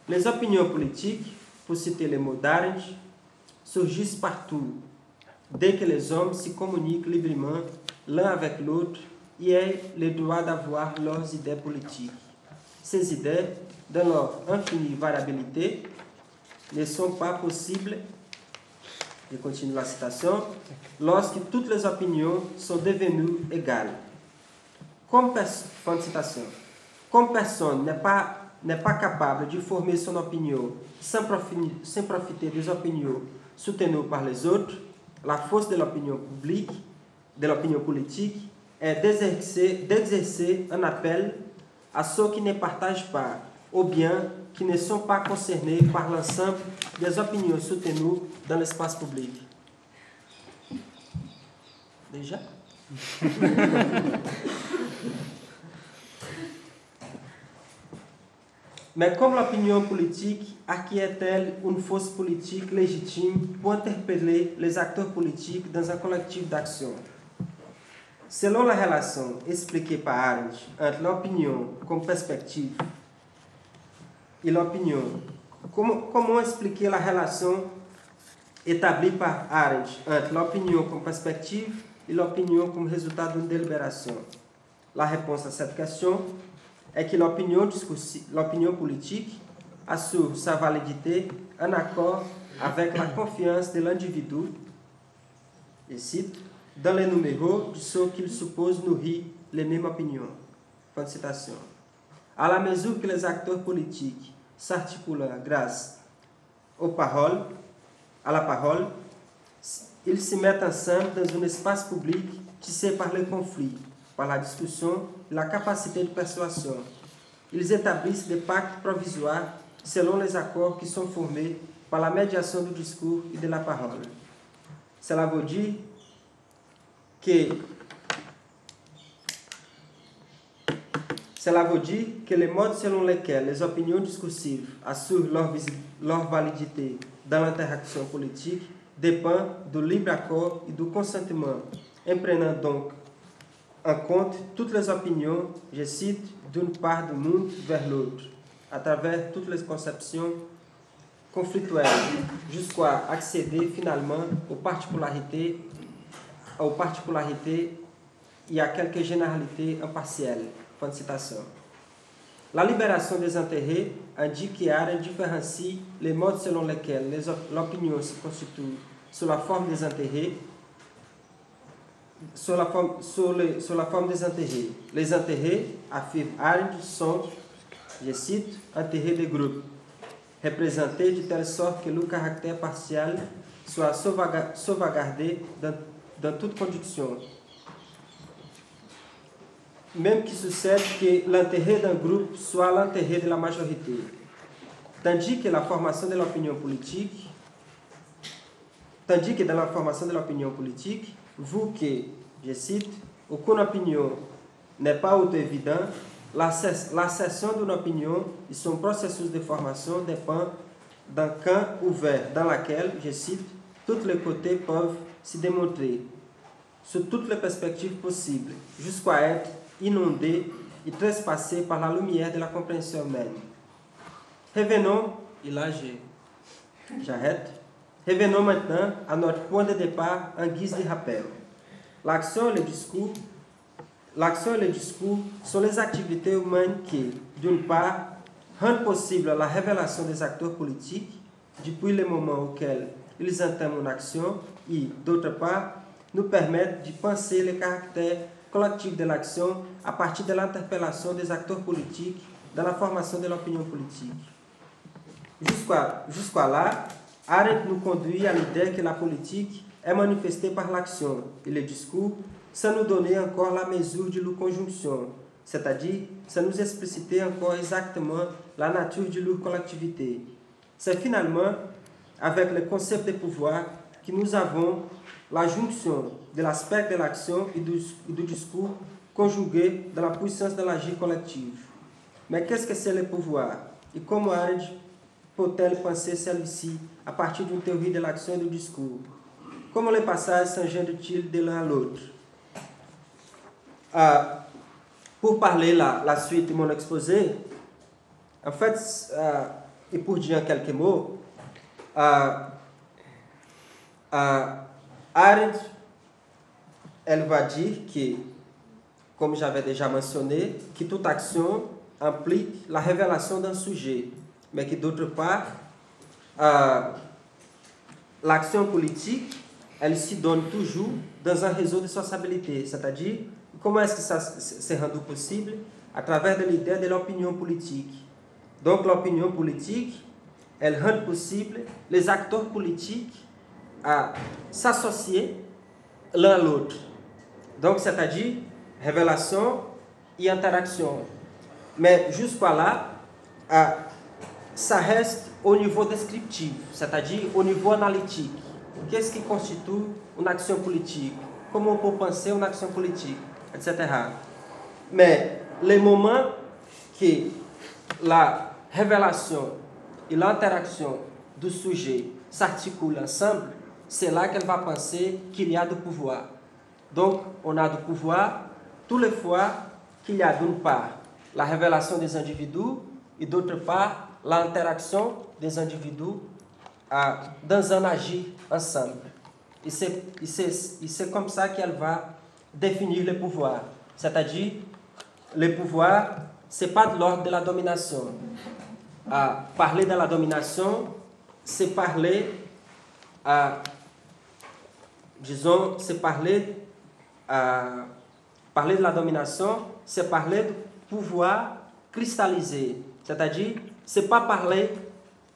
Les opinions politiques, pour citer les mots d'Arendt, surgissent partout, dès que les hommes se communiquent librement l'un avec l'autre, y aient le droit d'avoir leurs idées politiques. Ces idées, dans leur infinie variabilité, ne sont pas possibles, je continue la citation, lorsque toutes les opinions sont devenues égales. Comme, fin de citation, comme personne n'est pas, n'est pas capable de former son opinion sans, profi, sans profiter des opinions soutenues par les autres, la force de l'opinion publique, de l'opinion politique, est d'exercer, d'exercer un appel à ceux qui ne partagent pas ou bien qui ne sont pas concernés par l'ensemble des opinions soutenues dans l'espace public. Déjà? Mais comme l'opinion politique acquiert-elle une force politique légitime pour interpeller les acteurs politiques dans un collectif d'action? Selon la relation expliquée par Arendt entre l'opinion comme perspective et l'opinion, comment, comment expliquer la relation établie par Arendt entre l'opinion comme perspective et l'opinion comme résultat d'une délibération? La réponse à cette question est que l'opinion politique assure sa validité en accord avec la confiance de l'individu, je cite, dans les numéros de ceux qu'il suppose nourrir les mêmes opinions. Fin de citation. À la mesure que les acteurs politiques s'articulent grâce aux paroles, à la parole, ils se mettent ensemble dans un espace public qui sépare les conflits par la discussion et la capacité de persuasion. Ils établissent des pactes provisoires selon les accords qui sont formés par la médiation du discours et de la parole. Cela veut dire que, cela veut dire que les modes selon lesquels les opinions discursives assurent leur, leur validité dans l'interaction politique dépendent du libre accord et du consentement, imprenant donc en compte toutes les opinions, je cite, d'une part du monde vers l'autre, à travers toutes les conceptions conflictuelles, jusqu'à accéder finalement aux particularités, aux particularités et à quelques généralités impartielles. Fin de citation. La libération des intérêts indique qu'Arendt différencie les modes selon lesquels l'opinion se constitue sous la forme des intérêts. Sur la, forme, sur, le, sur la forme des intérêts. Les intérêts, affirme Arendt, sont, je cite, intérêts de groupe, représentés de telle sorte que le caractère partiel soit sauvegardé dans, dans toute condition. Même qui succède que l'intérêt d'un groupe soit l'intérêt de la majorité. Tandis que la formation de l'opinion politique, tandis que dans la formation de l'opinion politique, vu que, je cite, aucune opinion n'est pas auto-évidente, l'accession d'une opinion et son processus de formation dépend d'un camp ouvert dans lequel, je cite, tous les côtés peuvent se démontrer, sous toutes les perspectives possibles, jusqu'à être inondés et trespassés par la lumière de la compréhension humaine. Revenons, et là j'arrête. Revenons maintenant à notre point de départ en guise de rappel. L'action et le discours, l'action et le discours sont les activités humaines qui, d'une part, rendent possible la révélation des acteurs politiques depuis le moment auquel ils entament une action et, d'autre part, nous permettent de penser le caractère collectif de l'action à partir de l'interpellation des acteurs politiques dans la formation de l'opinion politique. Jusqu'à, jusqu'à là, Arendt nous conduit à l'idée que la politique est manifestée par l'action et le discours sans nous donner encore la mesure de leur conjonction, c'est-à-dire sans nous expliciter encore exactement la nature de leur collectivité. C'est finalement avec le concept de pouvoir que nous avons la jonction de l'aspect de l'action et du discours conjugué dans la puissance de l'agir collectif. Mais qu'est-ce que c'est le pouvoir et comment Arendt peut-elle penser celui-ci à partir d'une théorie de l'action et du discours? Comment les passages s'engendrent-ils de l'un à l'autre? Euh, pour parler la, la suite de mon exposé, en fait, euh, et pour dire en quelques mots, euh, euh, Arendt elle va dire que, comme j'avais déjà mentionné, que toute action implique la révélation d'un sujet, mais que d'autre part, euh, l'action politique, elle se donne toujours dans un réseau de sociabilité, c'est-à-dire comment est-ce que ça s'est rendu possible à travers l'idée de l'opinion politique. Donc l'opinion politique, elle rend possible les acteurs politiques à s'associer l'un à l'autre. Donc c'est-à-dire révélation et interaction. Mais jusqu'à là, ça reste au niveau descriptif, c'est-à-dire au niveau analytique. Qu'est-ce qui constitue une action politique? Comment on peut penser une action politique, et cetera. Mais les moments que la révélation et l'interaction du sujet s'articulent ensemble, c'est là qu'elle va penser qu'il y a du pouvoir. Donc, on a du pouvoir tous les fois qu'il y a d'une part la révélation des individus et d'autre part l'interaction des individus dans un agir ensemble. Et c'est comme ça qu'elle va définir le pouvoir. C'est-à-dire, le pouvoir, ce n'est pas de l'ordre de la domination. Euh, parler de la domination, c'est parler, euh, disons, c'est parler, euh, parler de la domination, c'est parler de pouvoir cristallisé. C'est-à-dire, c'est pas parler...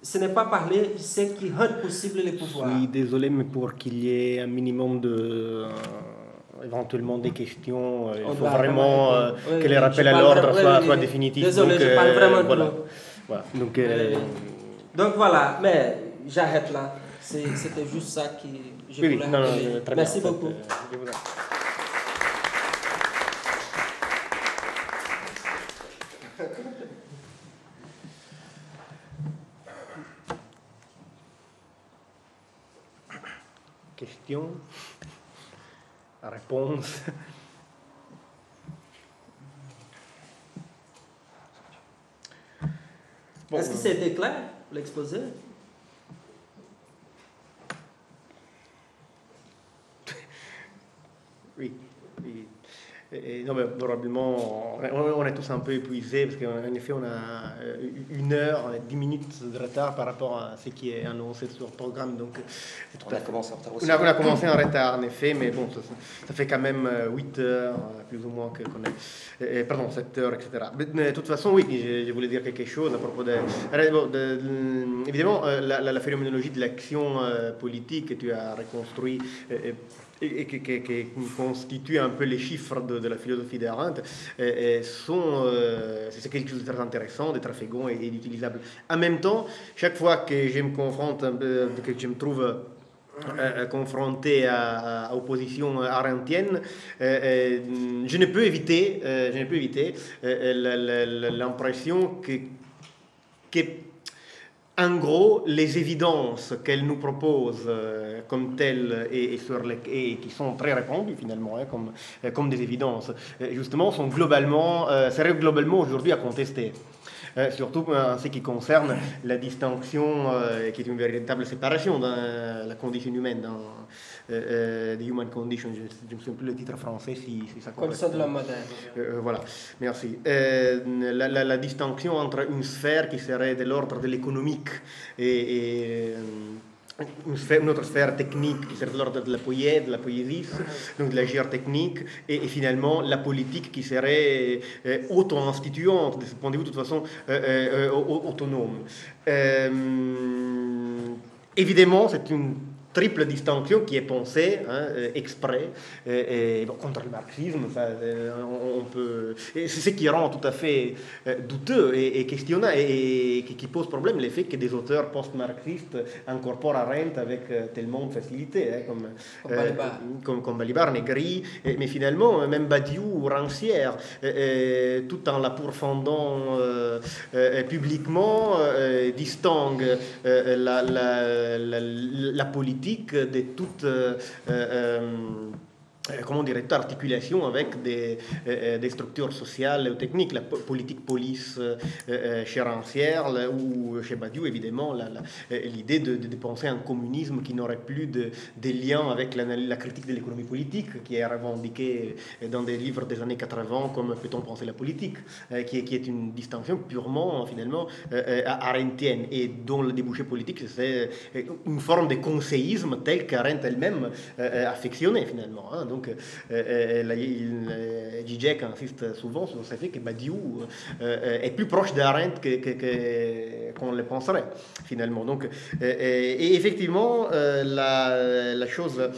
Ce n'est pas parler de ce qui rend possible le pouvoir. Je suis désolé, mais pour qu'il y ait un minimum de... Euh, éventuellement des questions, euh, il faut vraiment euh, oui, que les rappels à l'ordre soient oui, oui, définitifs. Désolé, donc, je parle vraiment euh, voilà. Voilà. Donc, euh, donc voilà, mais j'arrête là. C'était juste ça que je oui, voulais non, non, très Merci bien, beaucoup. Je vous Question, réponse. Bon. Est-ce que c'était clair, l'exposé? Oui. oui. Et non, mais probablement, on est tous un peu épuisés parce qu'en effet, on a une heure, dix minutes de retard par rapport à ce qui est annoncé sur le programme. Donc, on a, fait... commencé en retard aussi. On, a, on a commencé en retard, en effet, mais bon, ça, ça fait quand même huit heures, plus ou moins, qu'on est. Et, pardon, sept heures, et cetera. Mais de toute façon, oui, je, je voulais dire quelque chose à propos de. de, de, de évidemment, la, la, la phénoménologie de l'action politique que tu as reconstruit. Et, et qui constitue un peu les chiffres de, de la philosophie d'Arendt, euh, c'est quelque chose de très intéressant, de très fécond et, et d'utilisable. En même temps, chaque fois que je me confronte, euh, que je me trouve euh, confronté à, à opposition arendtienne, euh, je ne peux éviter, euh, je ne peux éviter euh, l'impression que, que en gros, les évidences qu'elle nous propose euh, comme telles et, et, sur les, et qui sont très répandues finalement, hein, comme, euh, comme des évidences, euh, justement, sont globalement, euh, seraient globalement aujourd'hui à contester. Euh, surtout en euh, ce qui concerne la distinction, euh, qui est une véritable séparation dans euh, la condition humaine, dans euh, euh, The Human Condition, je ne sais plus le titre français si, si ça compte. Comme ça de la moderne. Euh, voilà, merci. Euh, la, la, la distinction entre une sphère qui serait de l'ordre de l'économique et... et euh, Une, sphère, une autre sphère technique qui serait de l'ordre de la poésie, de la poésie, donc de la géotechnique, et, et finalement la politique qui serait euh, auto-instituante, de ce point de vue de toute façon euh, euh, autonome. Euh, évidemment, c'est une triple distinction qui est pensée, hein, exprès, et, et, bon, contre le marxisme, enfin, on, on peut... C'est ce qui rend tout à fait douteux et, et questionnable, et, et qui pose problème le fait que des auteurs post-marxistes incorporent Arendt avec tellement de facilité, hein, comme, comme, euh, Balibar. Comme, comme Balibar, Negri, et, mais finalement, même Badiou ou Rancière, et, et, tout en la pourfendant euh, euh, publiquement, euh, distingue euh, la, la, la, la politique de toute euh, euh, comment dire, articulation avec des, euh, des structures sociales ou techniques, la politique police euh, chez Rancière ou chez Badiou, évidemment, l'idée de, de, de penser un communisme qui n'aurait plus de, des liens avec la, la critique de l'économie politique, qui est revendiquée dans des livres des années quatre-vingts comme Peut-on penser la politique, euh, qui, est, qui est une distinction purement, finalement, euh, arendtienne, et dont le débouché politique, c'est une forme de conseillisme tel qu'Arendt elle-même euh, affectionnait, finalement, hein. Donc, Žižek insiste souvent sur le fait que Badiou est plus proche d'Arendt que, que, que, qu'on le penserait, finalement. Donc, et effectivement, la, la chose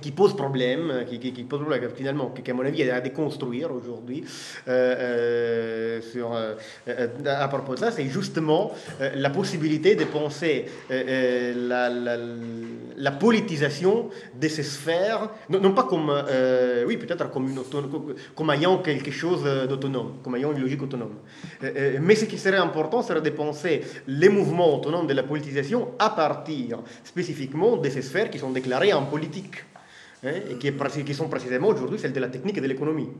qui pose problème, qui, qui, qui pose problème finalement, qu'à mon avis, il y a à déconstruire aujourd'hui euh, euh, euh, à propos de ça, c'est justement euh, la possibilité de penser euh, la, la, la politisation de ces sphères, non, non pas comme, euh, oui, peut-être comme, une autonome, comme ayant quelque chose d'autonome, comme ayant une logique autonome. Euh, mais ce qui serait important, serait de penser les mouvements autonomes de la politisation à partir spécifiquement de ces sphères qui sont déclarées en politique. Et qui sont précisément aujourd'hui celles de la technique et de l'économie.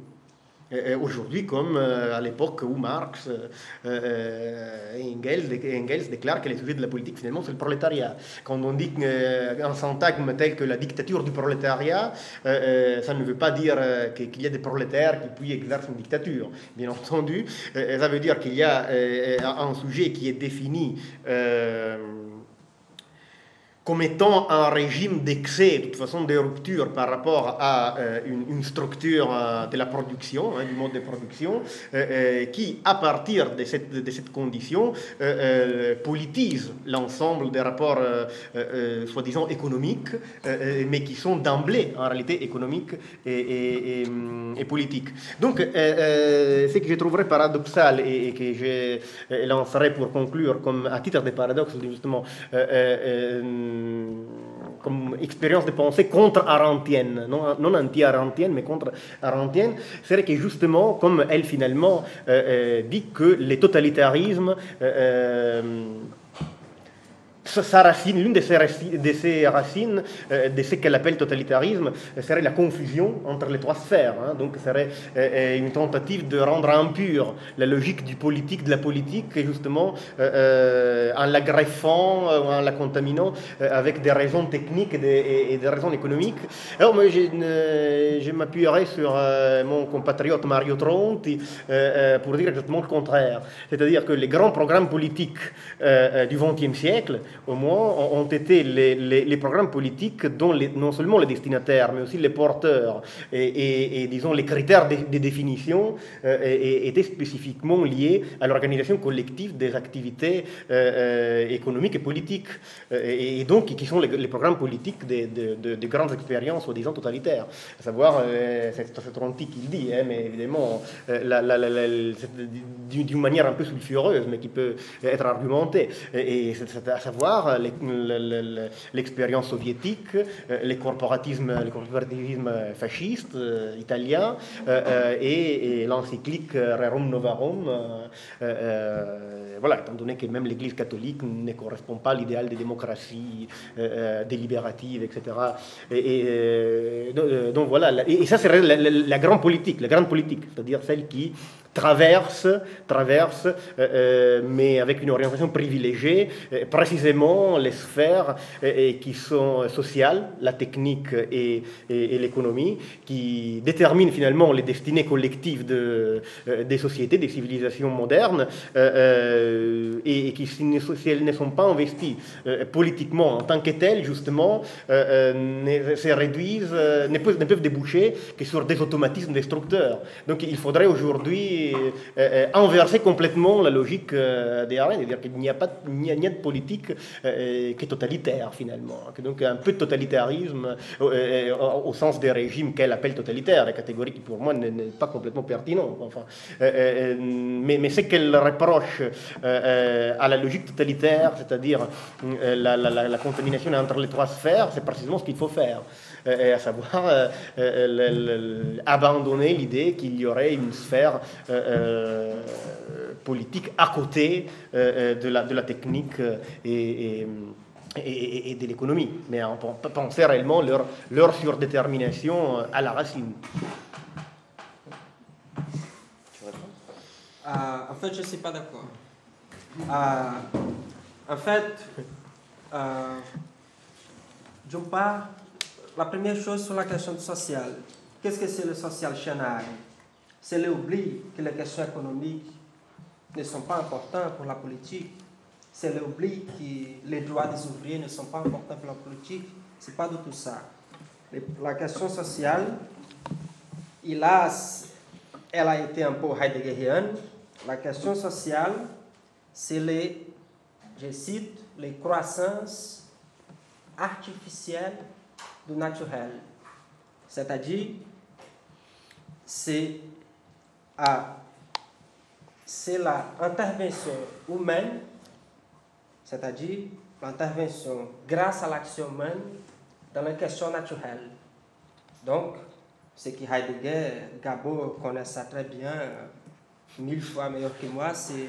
Aujourd'hui, comme à l'époque où Marx et Engels déclarent que les sujets de la politique, finalement, c'est le prolétariat. Quand on dit un syntagme tel que la dictature du prolétariat, ça ne veut pas dire qu'il y a des prolétaires qui puis exercent une dictature. Bien entendu, ça veut dire qu'il y a un sujet qui est défini comme étant un régime d'excès, de toute façon de rupture par rapport à euh, une, une structure euh, de la production, hein, du mode de production, euh, euh, qui, à partir de cette, de cette condition, euh, euh, politise l'ensemble des rapports euh, euh, soi-disant économiques, euh, mais qui sont d'emblée, en réalité, économiques et, et, et, et politiques. Donc, euh, euh, ce que je trouverais paradoxal et, et que je lancerai pour conclure, comme à titre de paradoxe, justement, euh, euh, comme expérience de pensée contre-arendtienne, non, non anti-arendtienne, mais contre-arendtienne, c'est que justement, comme elle finalement euh, euh, dit que les totalitarismes, euh, sa racine, l'une de ses racines, de ses racines euh, de ce qu'elle appelle totalitarisme, serait la confusion entre les trois sphères, hein, donc serait euh, une tentative de rendre impure la logique du politique, de la politique, justement euh, en la greffant, en la contaminant euh, avec des raisons techniques et des, et des raisons économiques. Alors moi je, euh, je m'appuierai sur euh, mon compatriote Mario Tronti euh, pour dire exactement le contraire, c'est-à-dire que les grands programmes politiques euh, du vingtième siècle au moins ont été les, les, les programmes politiques dont les, non seulement les destinataires, mais aussi les porteurs et, et, et disons les critères de, de définition euh, et, étaient spécifiquement liés à l'organisation collective des activités euh, économiques et politiques, et, et donc qui sont les, les programmes politiques des de, de, de grandes expériences soi-disant totalitaires, à savoir, euh, c'est Tronti qui le dit, hein, mais évidemment euh, la, la, la, la, d'une manière un peu sulfureuse, mais qui peut être argumentée, et, et c'est à savoir l'expérience soviétique, les corporatismes, les corporatismes fascistes euh, italiens euh, et, et l'encyclique Rerum Novarum. Euh, euh, voilà, étant donné que même l'Église catholique ne correspond pas à l'idéal des démocraties euh, délibératives, et cetera. Et, et euh, donc voilà, la, et ça c'est la, la, la grande politique, la grande politique, c'est-à-dire celle qui traverse, traverse, euh, mais avec une orientation privilégiée, euh, précisément les sphères euh, qui sont sociales, la technique et, et, et l'économie, qui déterminent finalement les destinées collectives de, euh, des sociétés, des civilisations modernes, euh, et, et qui, si elles ne sont pas investies euh, politiquement en tant que telles, justement, euh, ne, se réduisent, euh, ne, peuvent, ne peuvent déboucher que sur des automatismes destructeurs. Donc il faudrait aujourd'hui inverser complètement la logique des Arendt, c'est-à-dire qu'il n'y a pas n'y a, n'y a de politique euh, qui est totalitaire finalement, donc un peu de totalitarisme euh, au, au sens des régimes qu'elle appelle totalitaires, la catégorie qui pour moi n'est pas complètement pertinente, enfin, euh, mais, mais ce qu'elle reproche euh, à la logique totalitaire, c'est-à-dire euh, la, la, la contamination entre les trois sphères, c'est précisément ce qu'il faut faire. Et à savoir euh, euh, le, le, abandonner l'idée qu'il y aurait une sphère euh, euh, politique à côté euh, de, la, de la technique et, et, et, et de l'économie, mais on peut penser réellement leur, leur surdétermination à la racine. Tu réponds ? euh, En fait, je ne suis pas d'accord. Euh, en fait, euh, je parle la première chose sur la question sociale. Qu'est-ce que c'est le social chez Hannah Arendt? C'est l'oubli que les questions économiques ne sont pas importantes pour la politique. C'est l'oubli que les droits des ouvriers ne sont pas importants pour la politique. Ce n'est pas du tout ça. La question sociale, hélas, elle a été un peu heideggerienne. La question sociale, c'est les, je cite, les croissances artificielles du naturel. C'est-à-dire, c'est l'intervention humaine, c'est-à-dire l'intervention grâce à l'action humaine dans les questions naturelles. Donc, ce que Heidegger, Gabor connaît ça très bien, mille fois meilleur que moi, c'est,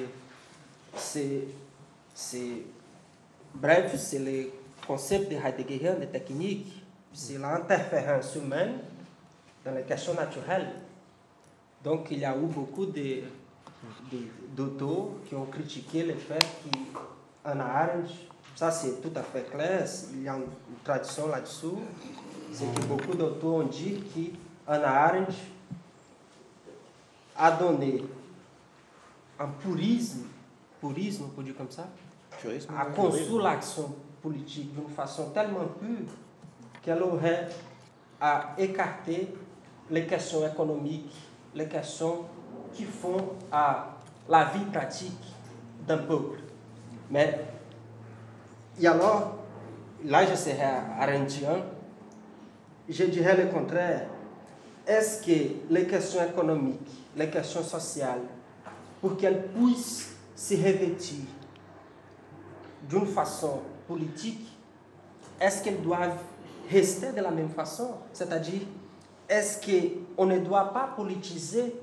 bref, c'est le concept de Heidegger de technique. C'est l'interférence humaine dans les questions naturelles. Donc, il y a eu beaucoup d'auteurs qui ont critiqué le fait qu'Hannah Arendt, ça c'est tout à fait clair, il y a une tradition là-dessous, c'est que beaucoup d'auteurs ont dit qu'Hannah Arendt a donné un purisme, purisme on peut dire comme ça, purisme, a conçu l'action politique d'une façon tellement pure qu'elle aurait à écarter les questions économiques, les questions qui font à la vie pratique d'un peuple. Mais, et alors, là je serais arendtien, je dirais le contraire. Est-ce que les questions économiques, les questions sociales, pour qu'elles puissent se revêtir d'une façon politique, est-ce qu'elles doivent rester de la même façon? C'est-à-dire, est-ce qu'on ne doit pas politiser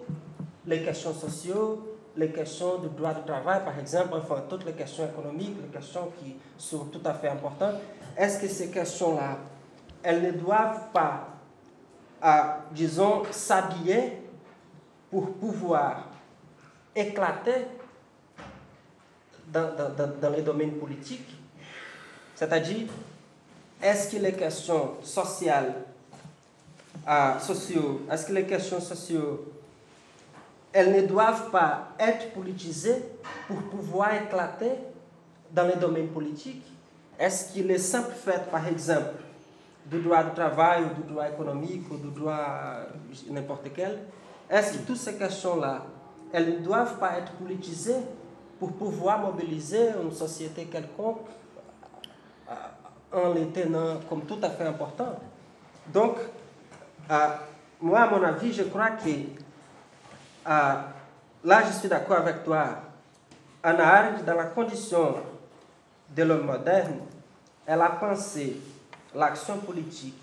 les questions sociales, les questions du droit du travail, par exemple, enfin, toutes les questions économiques, les questions qui sont tout à fait importantes, est-ce que ces questions-là, elles ne doivent pas, à, disons, s'habiller pour pouvoir éclater dans, dans, dans les domaines politiques? C'est-à-dire, est-ce que les questions sociales, euh, sociaux, est-ce que les questions sociaux, elles ne doivent pas être politisées pour pouvoir éclater dans les domaines politiques? Est-ce que le simple fait, par exemple, du droit du travail, ou du droit économique, ou du droit n'importe quel, est-ce que toutes ces questions-là, elles ne doivent pas être politisées pour pouvoir mobiliser une société quelconque euh, en les tenant comme tout à fait important? Donc, euh, moi, à mon avis, je crois que, euh, là, je suis d'accord avec toi, Hannah Arendt, dans la condition de l'homme moderne, elle a pensé l'action politique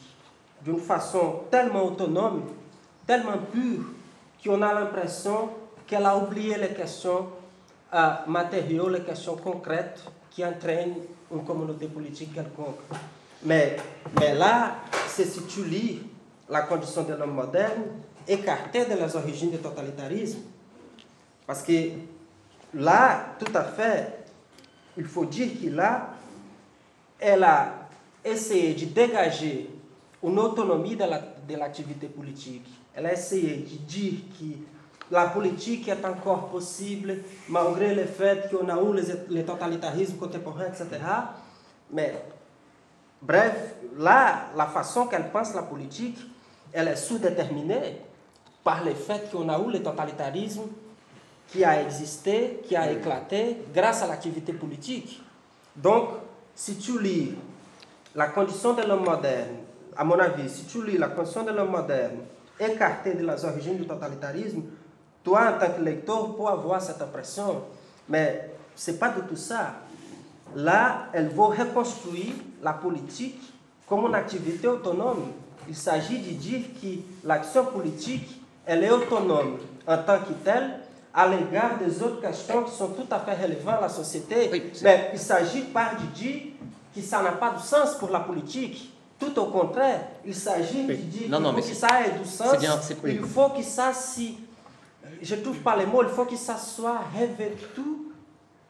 d'une façon tellement autonome, tellement pure, qu'on a l'impression qu'elle a oublié les questions euh, matérielles, les questions concrètes qui entraînent une communauté politique quelconque. Mais, mais là, c'est si tu lis la condition de l'homme moderne, écartée de les origines du totalitarisme. Parce que là, tout à fait, il faut dire que là, elle a essayé de dégager une autonomie de l'activité politique. Elle a essayé de dire que la politique est encore possible, malgré le fait qu'on a eu les totalitarismes contemporains, et cetera. Mais, bref, là, la façon qu'elle pense la politique, elle est sous-déterminée par le fait qu'on a eu le totalitarisme qui a existé, qui a éclaté grâce à l'activité politique. Donc, si tu lis la condition de l'homme moderne, à mon avis, si tu lis la condition de l'homme moderne écartée de les origines du totalitarisme, toi, en tant que lecteur, peux avoir cette impression. Mais ce n'est pas du tout ça. Là, elle veut reconstruire la politique comme une activité autonome. Il s'agit de dire que l'action politique, elle est autonome en tant que telle à l'égard des autres questions qui sont tout à fait relevantes à la société. Oui, mais il ne s'agit pas de dire que ça n'a pas de sens pour la politique. Tout au contraire, il s'agit oui. de dire non, non, faut que ça ait du sens, bien, il faut que ça, si, je ne trouve pas les mots, il faut que ça soit revêtu,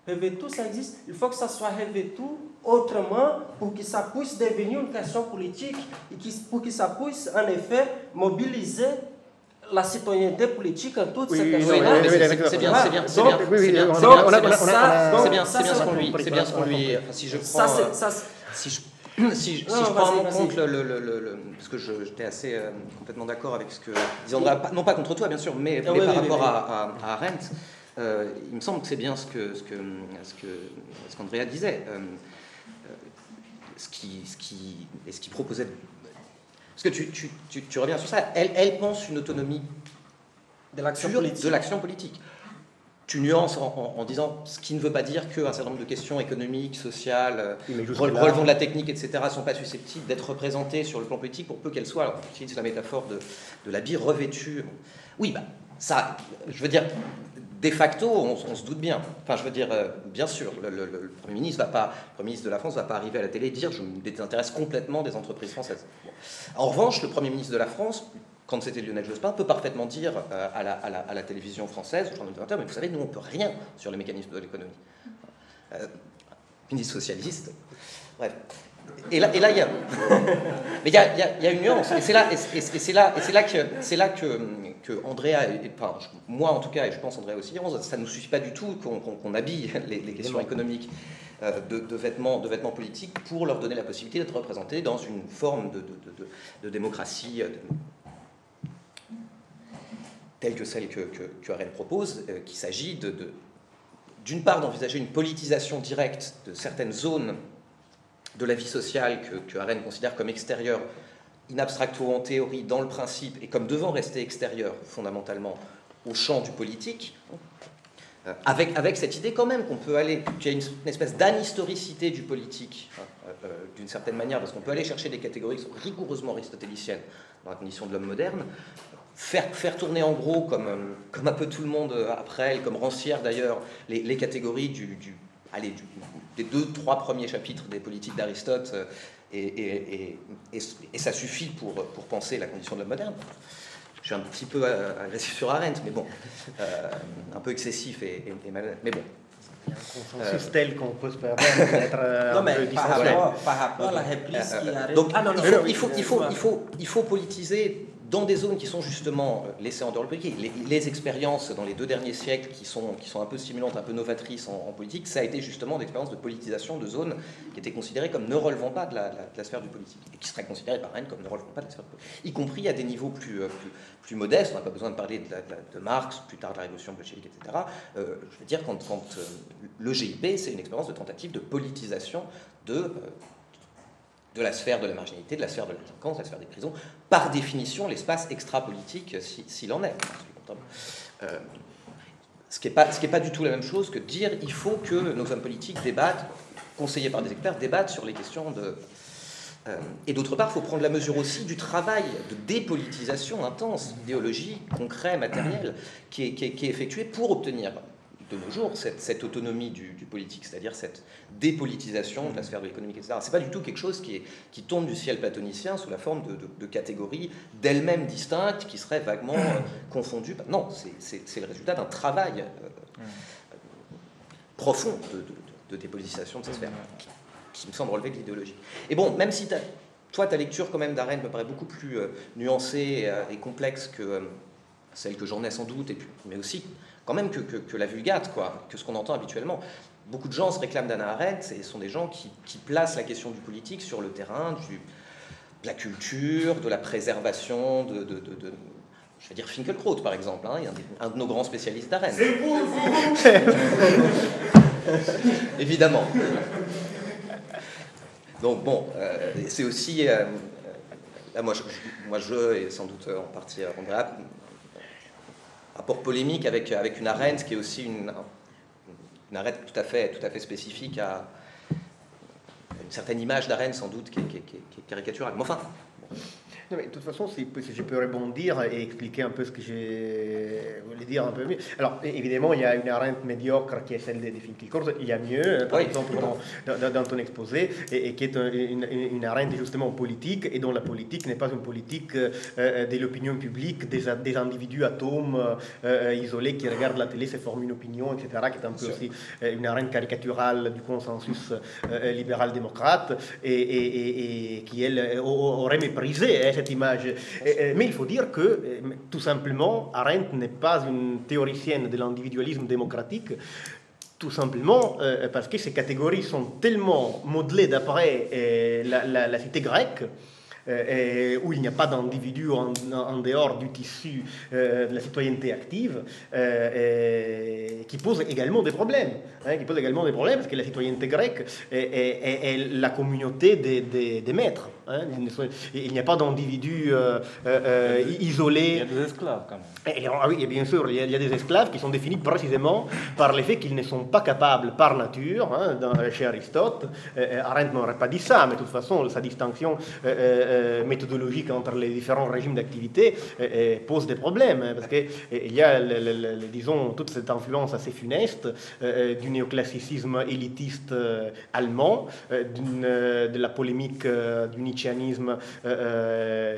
revêtu ça existe, il faut que ça soit revêtu autrement pour que ça puisse devenir une question politique et pour que ça puisse en effet mobiliser la citoyenneté politique en toutes ces questions-là. C'est bien, c'est bien, c'est bien. C'est bien ce qu'on lui... Si je prends... Si je, si je prends en compte le, le, le, le... Parce que j'étais assez euh, complètement d'accord avec ce que... Disons, non pas contre toi, bien sûr, mais, mais oui, par oui, rapport oui. À, à, à Arendt, euh, il me semble que c'est bien ce que, ce que, ce que, ce qu'Andrea disait. Euh, ce qui, ce qui, et ce qu'il proposait... Parce que tu, tu, tu, tu reviens sur ça. Elle, elle pense une autonomie de l'action politique. politique. Tu nuances en, en, en disant ce qui ne veut pas dire qu'un certain nombre de questions économiques, sociales, relevant de la technique, et cetera ne sont pas susceptibles d'être représentées sur le plan politique pour peu qu'elles soient. Alors, j'utilise la métaphore de, de l'habit revêtu. Oui, bah, ça, je veux dire, de facto, on, on se doute bien. Enfin, je veux dire, euh, bien sûr, le, le, le, Premier ministre va pas, le Premier ministre de la France ne va pas arriver à la télé et dire je me désintéresse complètement des entreprises françaises. Bon. En revanche, le Premier ministre de la France, quand c'était Lionel Jospin, peut parfaitement dire euh, à, la, à, la, à la télévision française, au journal vingt heures, mais vous savez, nous, on ne peut rien sur les mécanismes de l'économie. Euh, ministre socialiste, bref. Et là, et là, il y a... mais il y a, y, a, y a une nuance. Et c'est là, et, et c'est là, et c'est là que, c'est là que, que Andrea, et, enfin, moi en tout cas, et je pense Andrea aussi, on, ça ne nous suffit pas du tout qu'on, qu'on, qu'on habille les, les questions économiques de, de, vêtements, de vêtements politiques pour leur donner la possibilité d'être représentés dans une forme de, de, de, de, de démocratie... De, telle que celle que, que, que Arendt propose, euh, qu'il s'agit de, de, d'une part d'envisager une politisation directe de certaines zones de la vie sociale que, que Arendt considère comme extérieures, in abstracto, en théorie, dans le principe, et comme devant rester extérieures, fondamentalement, au champ du politique, euh, avec, avec cette idée quand même qu'on peut aller, qu'il y a une, une espèce d'anhistoricité du politique, hein, euh, euh, d'une certaine manière, parce qu'on peut aller chercher des catégories qui sont rigoureusement aristotéliciennes dans la condition de l'homme moderne, Faire, faire tourner en gros, comme, comme un peu tout le monde après elle, comme Rancière d'ailleurs, les, les catégories du, du, allez, du, des deux, trois premiers chapitres des politiques d'Aristote, et, et, et, et, et ça suffit pour, pour penser la condition de l'homme moderne. Je suis un petit peu agressif sur Arendt, mais bon, euh, un peu excessif et, et, et mal, mais bon. Il y a un consensus euh... tel qu'on peut se permettre d'être euh, non, mais un peu par, rapport, par rapport à la réplique euh, qui arrive. Donc, ah, non, non, il, faut, il, faut, il, faut, il, faut, il faut politiser dans des zones qui sont justement laissées en dehors du pays. Les, les expériences dans les deux derniers siècles qui sont, qui sont un peu stimulantes, un peu novatrices en, en politique, ça a été justement d'expériences de politisation de zones qui étaient considérées comme ne relevant pas de la, de la sphère du politique, et qui seraient considérées par Arendt comme ne relevant pas de la sphère du politique, y compris à des niveaux plus, plus, plus modestes. On n'a pas besoin de parler de, la, de, de Marx, plus tard de la révolution bolchevique, et cetera. Euh, je veux dire, quand, quand euh, le G I P, c'est une expérience de tentative de politisation de... Euh, de la sphère de la marginalité, de la sphère de la délinquance, de la sphère des prisons, par définition l'espace extra-politique, si, s'il en est. Euh, ce qui n'est pas, pas du tout la même chose que de dire il faut que nos hommes politiques débattent, conseillés par des experts, débattent sur les questions de... Euh, et d'autre part, il faut prendre la mesure aussi du travail de dépolitisation intense, idéologique, concret, matériel, qui est, qui est, qui est effectué pour obtenir... de nos jours, cette, cette autonomie du, du politique, c'est-à-dire cette dépolitisation de la sphère économique, et cetera. C'est pas du tout quelque chose qui, est, qui tombe du ciel platonicien sous la forme de, de, de catégories d'elles-mêmes distinctes qui seraient vaguement euh, confondues. Non, c'est, c'est, c'est le résultat d'un travail euh, euh, profond de, de, de dépolitisation de cette sphère, qui, qui me semble relever de l'idéologie. Et bon, même si toi, ta lecture quand même d'Arendt me paraît beaucoup plus euh, nuancée euh, et complexe que euh, celle que j'en ai sans doute, et puis, mais aussi... quand même que, que, que la vulgate, quoi, que ce qu'on entend habituellement. Beaucoup de gens se réclament d'Hannah Arendt et sont des gens qui, qui placent la question du politique sur le terrain du, de la culture, de la préservation, de, de, de, de je vais dire Finkielkraut par exemple, hein, un, un de nos grands spécialistes d'Arendt. C'est pour vous. Évidemment. Donc bon, euh, c'est aussi, euh, là moi je, moi je et sans doute en partie Andrea, rapport polémique avec, avec une Arendt qui est aussi une, une Arendt tout à fait, tout à fait spécifique à une certaine image d'Arendt sans doute qui est, qui est, qui est caricaturale. Mais enfin, Non, mais de toute façon, si je peux rebondir et expliquer un peu ce que je voulais dire un peu mieux. Alors, évidemment, il y a une Arendt médiocre qui est celle des Finkielkraut. Il y a mieux, par oui. exemple, dans, dans, dans ton exposé, et, et qui est une, une Arendt justement politique, et dont la politique n'est pas une politique euh, de l'opinion publique, des, des individus atomes euh, isolés qui regardent la télé, se forment une opinion, et cetera, qui est un peu aussi euh, une Arendt caricaturale du consensus euh, libéral-démocrate, et, et, et, et qui, elle, aurait méprisé hein, cette image. Mais il faut dire que, tout simplement, Arendt n'est pas une théoricienne de l'individualisme démocratique, tout simplement euh, parce que ces catégories sont tellement modelées d'après euh, la, la, la cité grecque, Euh, où il n'y a pas d'individu en, en dehors du tissu euh, de la citoyenneté active, euh, et, qui pose également des problèmes, hein, qui pose également des problèmes, parce que la citoyenneté grecque est, est, est, est la communauté des, des, des maîtres. Hein. Il n'y a pas d'individu euh, euh, isolé. Il y a des esclaves, quand même. Et, ah oui, bien sûr, il y, a, il y a des esclaves qui sont définis précisément par le fait qu'ils ne sont pas capables par nature, hein, dans, chez Aristote. Euh, Arendt n'aurait pas dit ça, mais de toute façon, sa distinction Euh, méthodologique entre les différents régimes d'activité eh, eh, pose des problèmes, hein, parce qu'il eh, y a, le, le, le, disons, toute cette influence assez funeste euh, du néoclassicisme élitiste euh, allemand, euh, euh, de la polémique euh, du nietzschéanisme euh,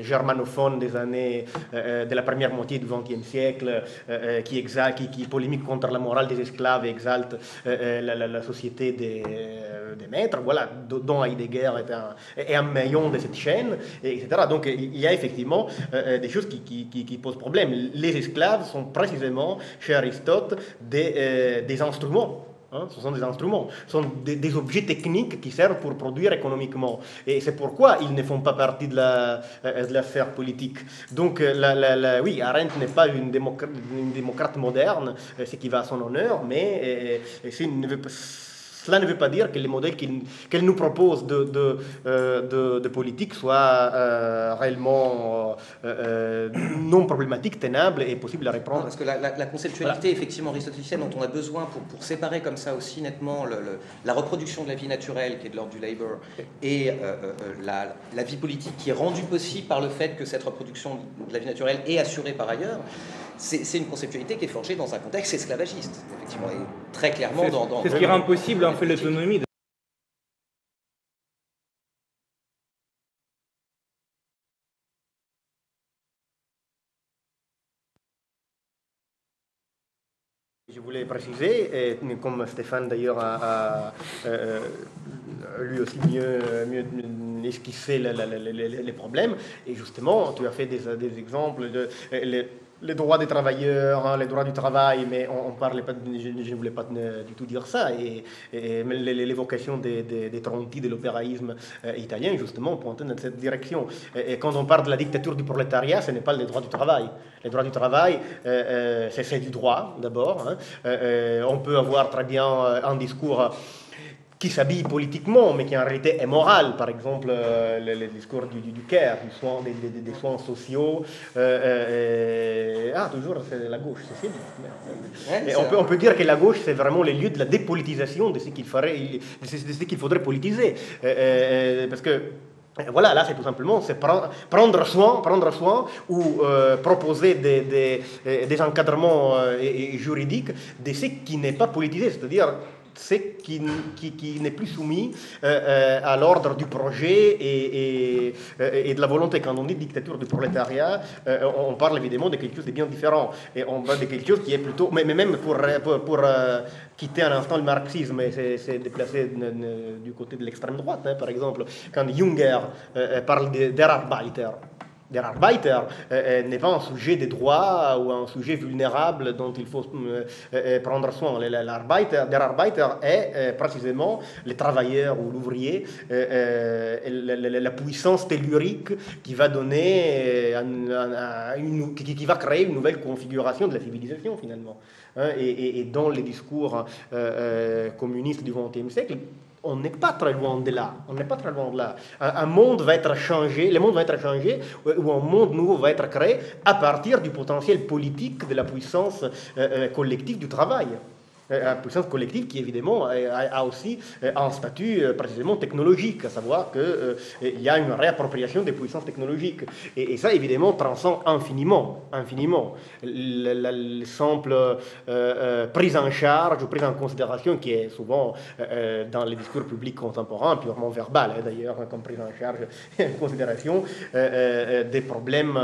germanophone des années euh, de la première moitié du vingtième siècle, euh, qui, exalte, qui, qui polémique contre la morale des esclaves et exalte euh, la, la, la société des, euh, des maîtres, voilà, dont Heidegger est un, est un maillon de cette chaîne, et cetera. Donc il y a effectivement euh, des choses qui, qui, qui, qui posent problème. Les esclaves sont précisément, chez Aristote, des, euh, des instruments. Hein, ce sont des instruments, ce sont des, des objets techniques qui servent pour produire économiquement. Et c'est pourquoi ils ne font pas partie de la, de la sphère politique. Donc, la, la, la, oui, Arendt n'est pas une démocrate, une démocrate moderne, ce qui va à son honneur, mais euh, c'est une... Cela ne veut pas dire que les modèles qu'elle nous propose de, de, de, de politique soient euh, réellement euh, non problématiques, tenables et possibles à reprendre. Non, parce que la, la, la conceptualité, voilà, effectivement aristotélicienne, dont on a besoin pour, pour séparer comme ça aussi nettement le, le, la reproduction de la vie naturelle, qui est de l'ordre du labor, et euh, la, la vie politique, qui est rendue possible par le fait que cette reproduction de la vie naturelle est assurée par ailleurs, c'est une conceptualité qui est forgée dans un contexte esclavagiste, effectivement, et très clairement dans... dans c'est ce qui rend possible, en fait, l'autonomie de... Je voulais préciser, et comme Stéphane d'ailleurs a... a euh, lui aussi mieux, mieux esquissé la, la, la, la, les problèmes, et justement, tu as fait des, des exemples de... Les, les droits des travailleurs, hein, les droits du travail, mais on, on parlait pas, de, je, je ne voulais pas de, du tout dire ça, et, et l'évocation des, des, des Tronti, de l'opéraïsme euh, italien, justement, pointait dans cette direction. Et, et quand on parle de la dictature du prolétariat, ce n'est pas les droits du travail. Les droits du travail, euh, euh, c'est du droit, d'abord. Hein. Euh, euh, on peut avoir très bien un discours qui s'habille politiquement, mais qui en réalité est moral. Par exemple, euh, le, le discours du, du, du care, du soin, des, des, des soins sociaux. Euh, euh, ah, toujours, c'est la gauche, c'est fini. Ouais, on, peut, on peut dire que la gauche, c'est vraiment le lieu de la dépolitisation de ce qu'il faudrait, qu'il faudrait politiser. Euh, parce que, voilà, là, c'est tout simplement prendre, prendre soin, prendre soin ou euh, proposer des, des, des encadrements euh, et, et juridiques de ce qui n'est pas politisé, c'est-à-dire... c'est qui, qui, qui n'est plus soumis euh, euh, à l'ordre du projet et, et, et de la volonté. Quand on dit dictature du prolétariat, euh, on, on parle évidemment de quelque chose de bien différent. Et on parle de quelque chose qui est plutôt... Mais, mais même pour, pour, pour euh, quitter un instant le marxisme, et se déplacer ne, ne, du côté de l'extrême droite, hein, par exemple, quand Junger euh, parle de, der Arbeiter, der Arbeiter euh, n'est pas un sujet des droits ou un sujet vulnérable dont il faut euh, euh, prendre soin. L'Arbeiter, der Arbeiter est euh, précisément le travailleur ou l'ouvrier, euh, euh, la, la, la puissance tellurique qui va donner, un, un, un, une, qui, qui va créer une nouvelle configuration de la civilisation finalement. Hein, et, et, et dans les discours euh, euh, communistes du vingtième siècle, on n'est pas très loin de là. On n'est pas très loin de là. Un monde va être changé, le monde va être changé, ou un monde nouveau va être créé à partir du potentiel politique de la puissance euh, collective du travail. la puissance collective qui, évidemment, a aussi un statut précisément technologique, à savoir qu'il y a une réappropriation des puissances technologiques. Et ça, évidemment, transcende infiniment, infiniment la simple prise en charge ou prise en considération qui est souvent, dans les discours publics contemporains, purement verbal, d'ailleurs, comme prise en charge et considération des problèmes,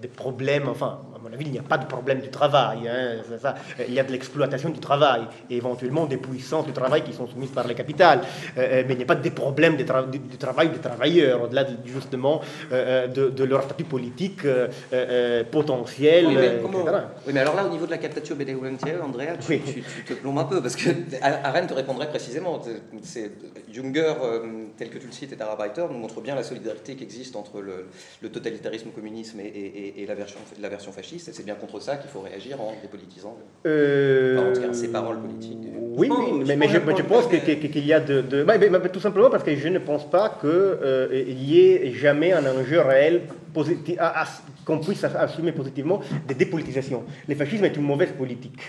des problèmes, enfin, à mon avis, il n'y a pas de problème du travail, hein, c'est ça. Il y a de l'exploitation du travail, et éventuellement des puissances du travail qui sont soumises par les capitales, euh, mais il n'y a pas des problèmes de tra du, du travail des travailleurs, au-delà de, justement euh, de, de leur statut politique euh, euh, potentiel, oui, mais comment... et cetera. Oui, mais alors là, au niveau de la captatio benevolentiae, Andrea, tu, oui. tu, tu te plombes un peu, parce que Arendt te répondrait précisément, c'est Junger, euh, tel que tu le cites, et Tarabiter, nous montre bien la solidarité qui existe entre le, le totalitarisme communisme et, et, et, et la, version, la version fasciste, et c'est bien contre ça qu'il faut réagir en dépolitisant le... Euh... Enfin, en tout cas, ces paroles politiques. Oui, oh, oui, mais, mais je, je pense qu'il y a de... de... Mais, mais, mais, tout simplement parce que je ne pense pas qu'il euh, y ait jamais un enjeu réel positif, qu'on puisse assumer positivement des dépolitisations. Le fascisme est une mauvaise politique.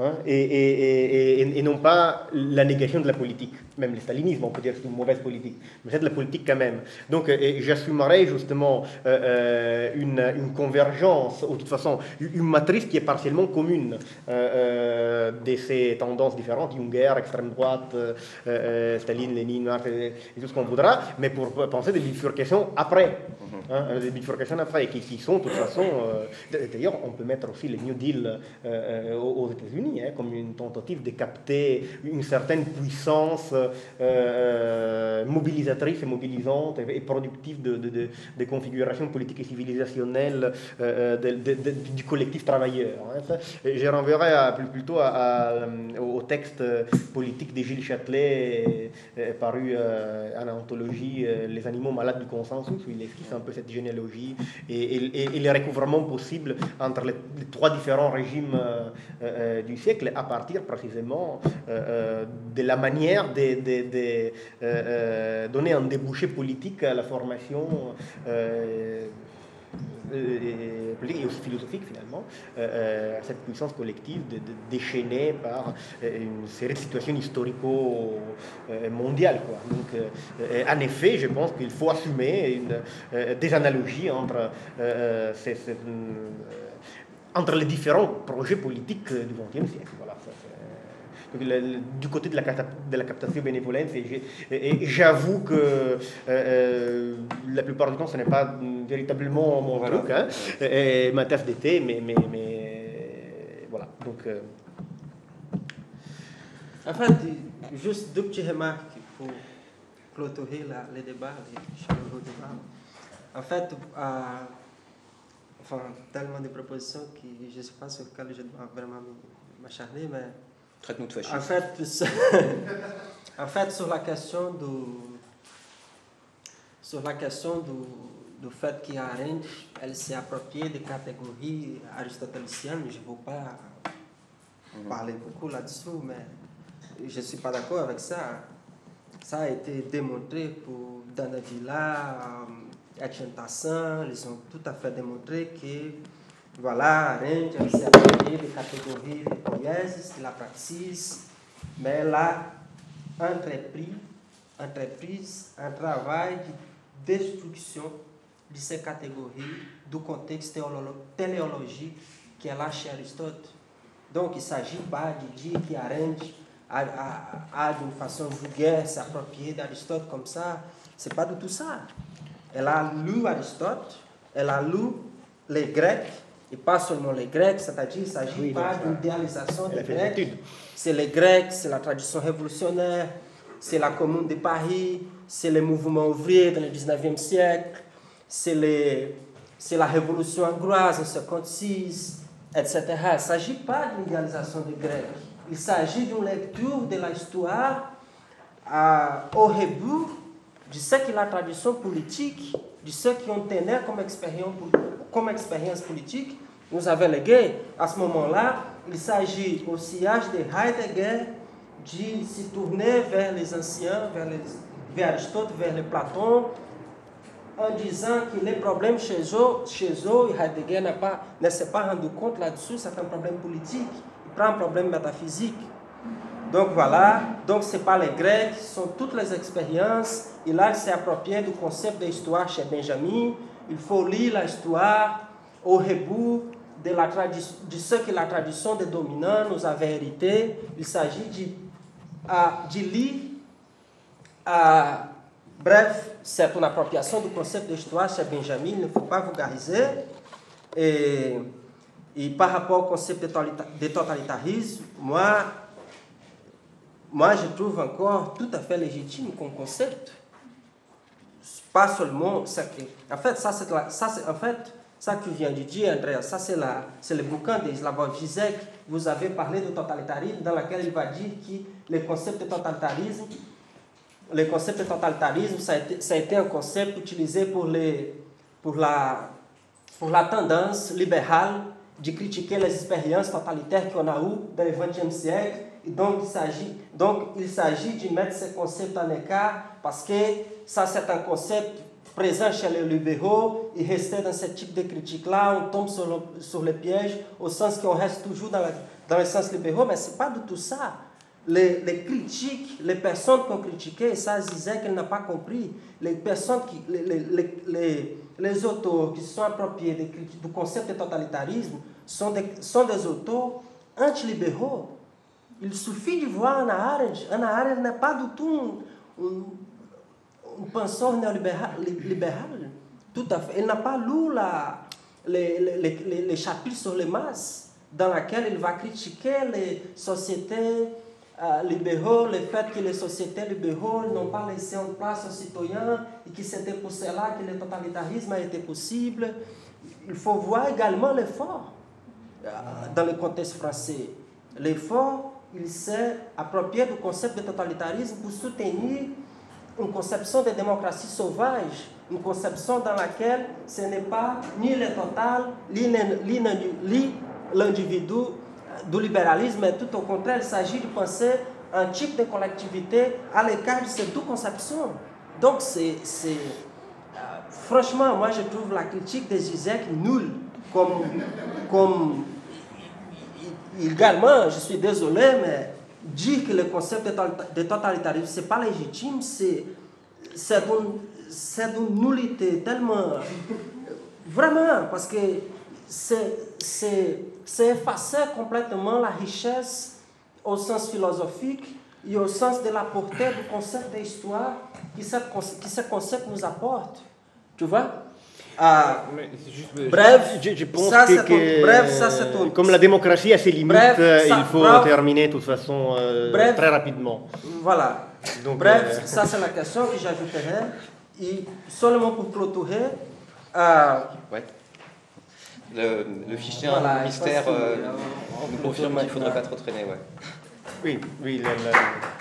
Hein, et, et, et, et non pas la négation de la politique. Même le stalinisme, on peut dire que c'est une mauvaise politique, mais c'est de la politique quand même. Donc j'assumerai justement euh, une, une convergence, ou de toute façon, une matrice qui est partiellement commune euh, de ces tendances différentes, Junger, extrême droite, euh, Staline, Lénine, Marx, et, et tout ce qu'on voudra, mais pour penser des bifurcations après, hein, des bifurcations après, qui, qui sont de toute façon... Euh, d'ailleurs, on peut mettre aussi le New Deal euh, aux États-Unis, comme une tentative de capter une certaine puissance euh, mobilisatrice et mobilisante et productive de, de, de, de configuration politique et civilisationnelle euh, de, de, de, du collectif travailleur. Je renverrai à, plutôt à, à, au texte politique de Gilles Châtelet paru à l'anthologie Les animaux malades du consensus, où il esquisse un peu cette généalogie et, et, et les recouvrements possibles entre les, les trois différents régimes euh, du siècle, à partir précisément euh, de la manière de, de, de euh, donner un débouché politique à la formation euh, politique et aussi philosophique finalement, euh, à cette puissance collective de, de, déchaînée par une série de situations historico-mondiales. Donc euh, en effet, je pense qu'il faut assumer une, euh, des analogies entre euh, ces... ces entre les différents projets politiques du vingtième siècle. Voilà, ça, donc, le, le, du côté de la, de la captation bénévolente, j'avoue que euh, la plupart du temps, ce n'est pas véritablement mon voilà. truc, hein, et, et ma tasse d'été, mais, mais, mais voilà. Donc, euh... enfin, juste deux petites remarques pour clôturer la, les débats, les chaleureux débats. En fait, euh, enfin, tellement de propositions que je ne sais pas sur lesquelles je dois vraiment m'acharner, mais... Traite-nous de fascistes. En fait, en fait, sur la question du... Sur la question du, du fait qu'Arendt, elle s'est appropriée des catégories aristotéliciennes, je ne veux pas mm-hmm. parler beaucoup là-dessous, mais je ne suis pas d'accord avec ça. Ça a été démontré pour Dana Villa... Etienne Tassin, ils ont tout à fait démontré que, voilà, Arendt, elle s'est appropriée des catégories de poiesis, de la praxis, mais elle a entrepris, entreprise un travail de destruction de ces catégories du contexte téléologique qu'elle a chez Aristote. Donc, il ne s'agit pas de dire qu'Arendt a, a, a d'une façon vulgaire s'approprier d'Aristote comme ça. Ce n'est pas du tout ça. Elle a lu Aristote, elle a lu les Grecs, et pas seulement les Grecs, c'est-à-dire qu'il ne s'agit oui, pas d'une idéalisation des Grecs. C'est les Grecs, c'est la tradition révolutionnaire, c'est la Commune de Paris, c'est le mouvement ouvrier dans le dix-neuvième siècle, c'est la révolution hongroise en mille neuf cent cinquante-six, et cetera. Il ne s'agit pas d'une idéalisation des Grecs, il s'agit d'une lecture de l'histoire au rebut de ce que la tradition politique, de ce qu'on tenait comme expérience, comme expérience politique, nous avait légué. À ce moment-là, il s'agit au sillage de Heidegger de se tourner vers les anciens, vers, les, vers Aristote, vers les Platon, en disant que les problèmes chez eux, chez eux Heidegger ne s'est pas rendu compte là-dessus, c'est un problème politique. grand problème métaphysique. Donc voilà, donc c'est pas les Grecs, sont toutes les expériences, et là s'est approprié du concept d'histoire chez Benjamin. Il faut lire l'histoire au rebours de, la de ce que la tradition des dominants nous avait hérité. Il s'agit de, uh, de lire, uh, bref, c'est une appropriation du concept d'histoire chez Benjamin, il ne faut pas vulgariser. Et, et par rapport au concept de totalitarisme, moi, Moi, je trouve encore tout à fait légitime comme concept. Pas seulement ça que... En fait, ça, c'est la... ça, en fait, ça que tu viens de dire, André, ça c'est la... le bouquin de Slavoj Žižek. Vous avez parlé de totalitarisme, dans lequel il va dire que le concept de totalitarisme, le concept de totalitarisme, ça a été, ça a été un concept utilisé pour, les... pour, la... pour la tendance libérale de critiquer les expériences totalitaires qu'on a eues dans le vingtième siècle. Donc, il s'agit de mettre ce concept en écart parce que ça, c'est un concept présent chez les libéraux et rester dans ce type de critique-là, on tombe sur le, sur le piège au sens qu'on reste toujours dans, la, dans le sens libéraux, mais ce n'est pas du tout ça. Les, les critiques, les personnes qu'on critiquait, ça, Žižek qu'elle n'a pas compris. Les personnes qui... Les, les, les, les, les auteurs qui sont appropriés du concept de totalitarisme sont des, sont des auteurs anti-libéraux. Il suffit de voir Hannah Arendt. Hannah Arendt n'est pas du tout un, un, un penseur néolibéral. Libéral, tout à fait. Elle n'a pas lu la, les, les, les, les chapitres sur les masses dans lesquels il va critiquer les sociétés euh, libéraux, le fait que les sociétés libéraux n'ont pas laissé en place aux citoyens et que c'était pour cela que le totalitarisme a été possible. Il faut voir également l'effort euh, dans le contexte français. L'effort... il s'est approprié du concept de totalitarisme pour soutenir une conception de démocratie sauvage, une conception dans laquelle ce n'est pas ni le total, ni l'individu du libéralisme, mais tout au contraire, il s'agit de penser un type de collectivité à l'écart de ces deux conceptions. Donc, c'est... Franchement, moi, je trouve la critique de Žižek nulle, comme... comme également, je suis désolé, mais dire que le concept de totalitarisme, ce n'est pas légitime, c'est d'une nullité tellement... Vraiment, parce que c'est effacer complètement la richesse au sens philosophique et au sens de la portée du concept d'histoire que ce concept nous apporte. Tu vois? Ah, juste, bref, je, je pense ça, que, que bref, ça, euh, comme la démocratie a ses limites, bref, ça, il faut bref, terminer de toute façon euh, bref, très rapidement. Voilà. Donc, bref, euh... ça c'est la question que j'ajouterai. Et seulement pour clôturer, euh, ouais. le, le fichier voilà, mystère euh, euh, confirme qu'il ne faudrait pas trop traîner. Ouais. Oui, oui. La, la...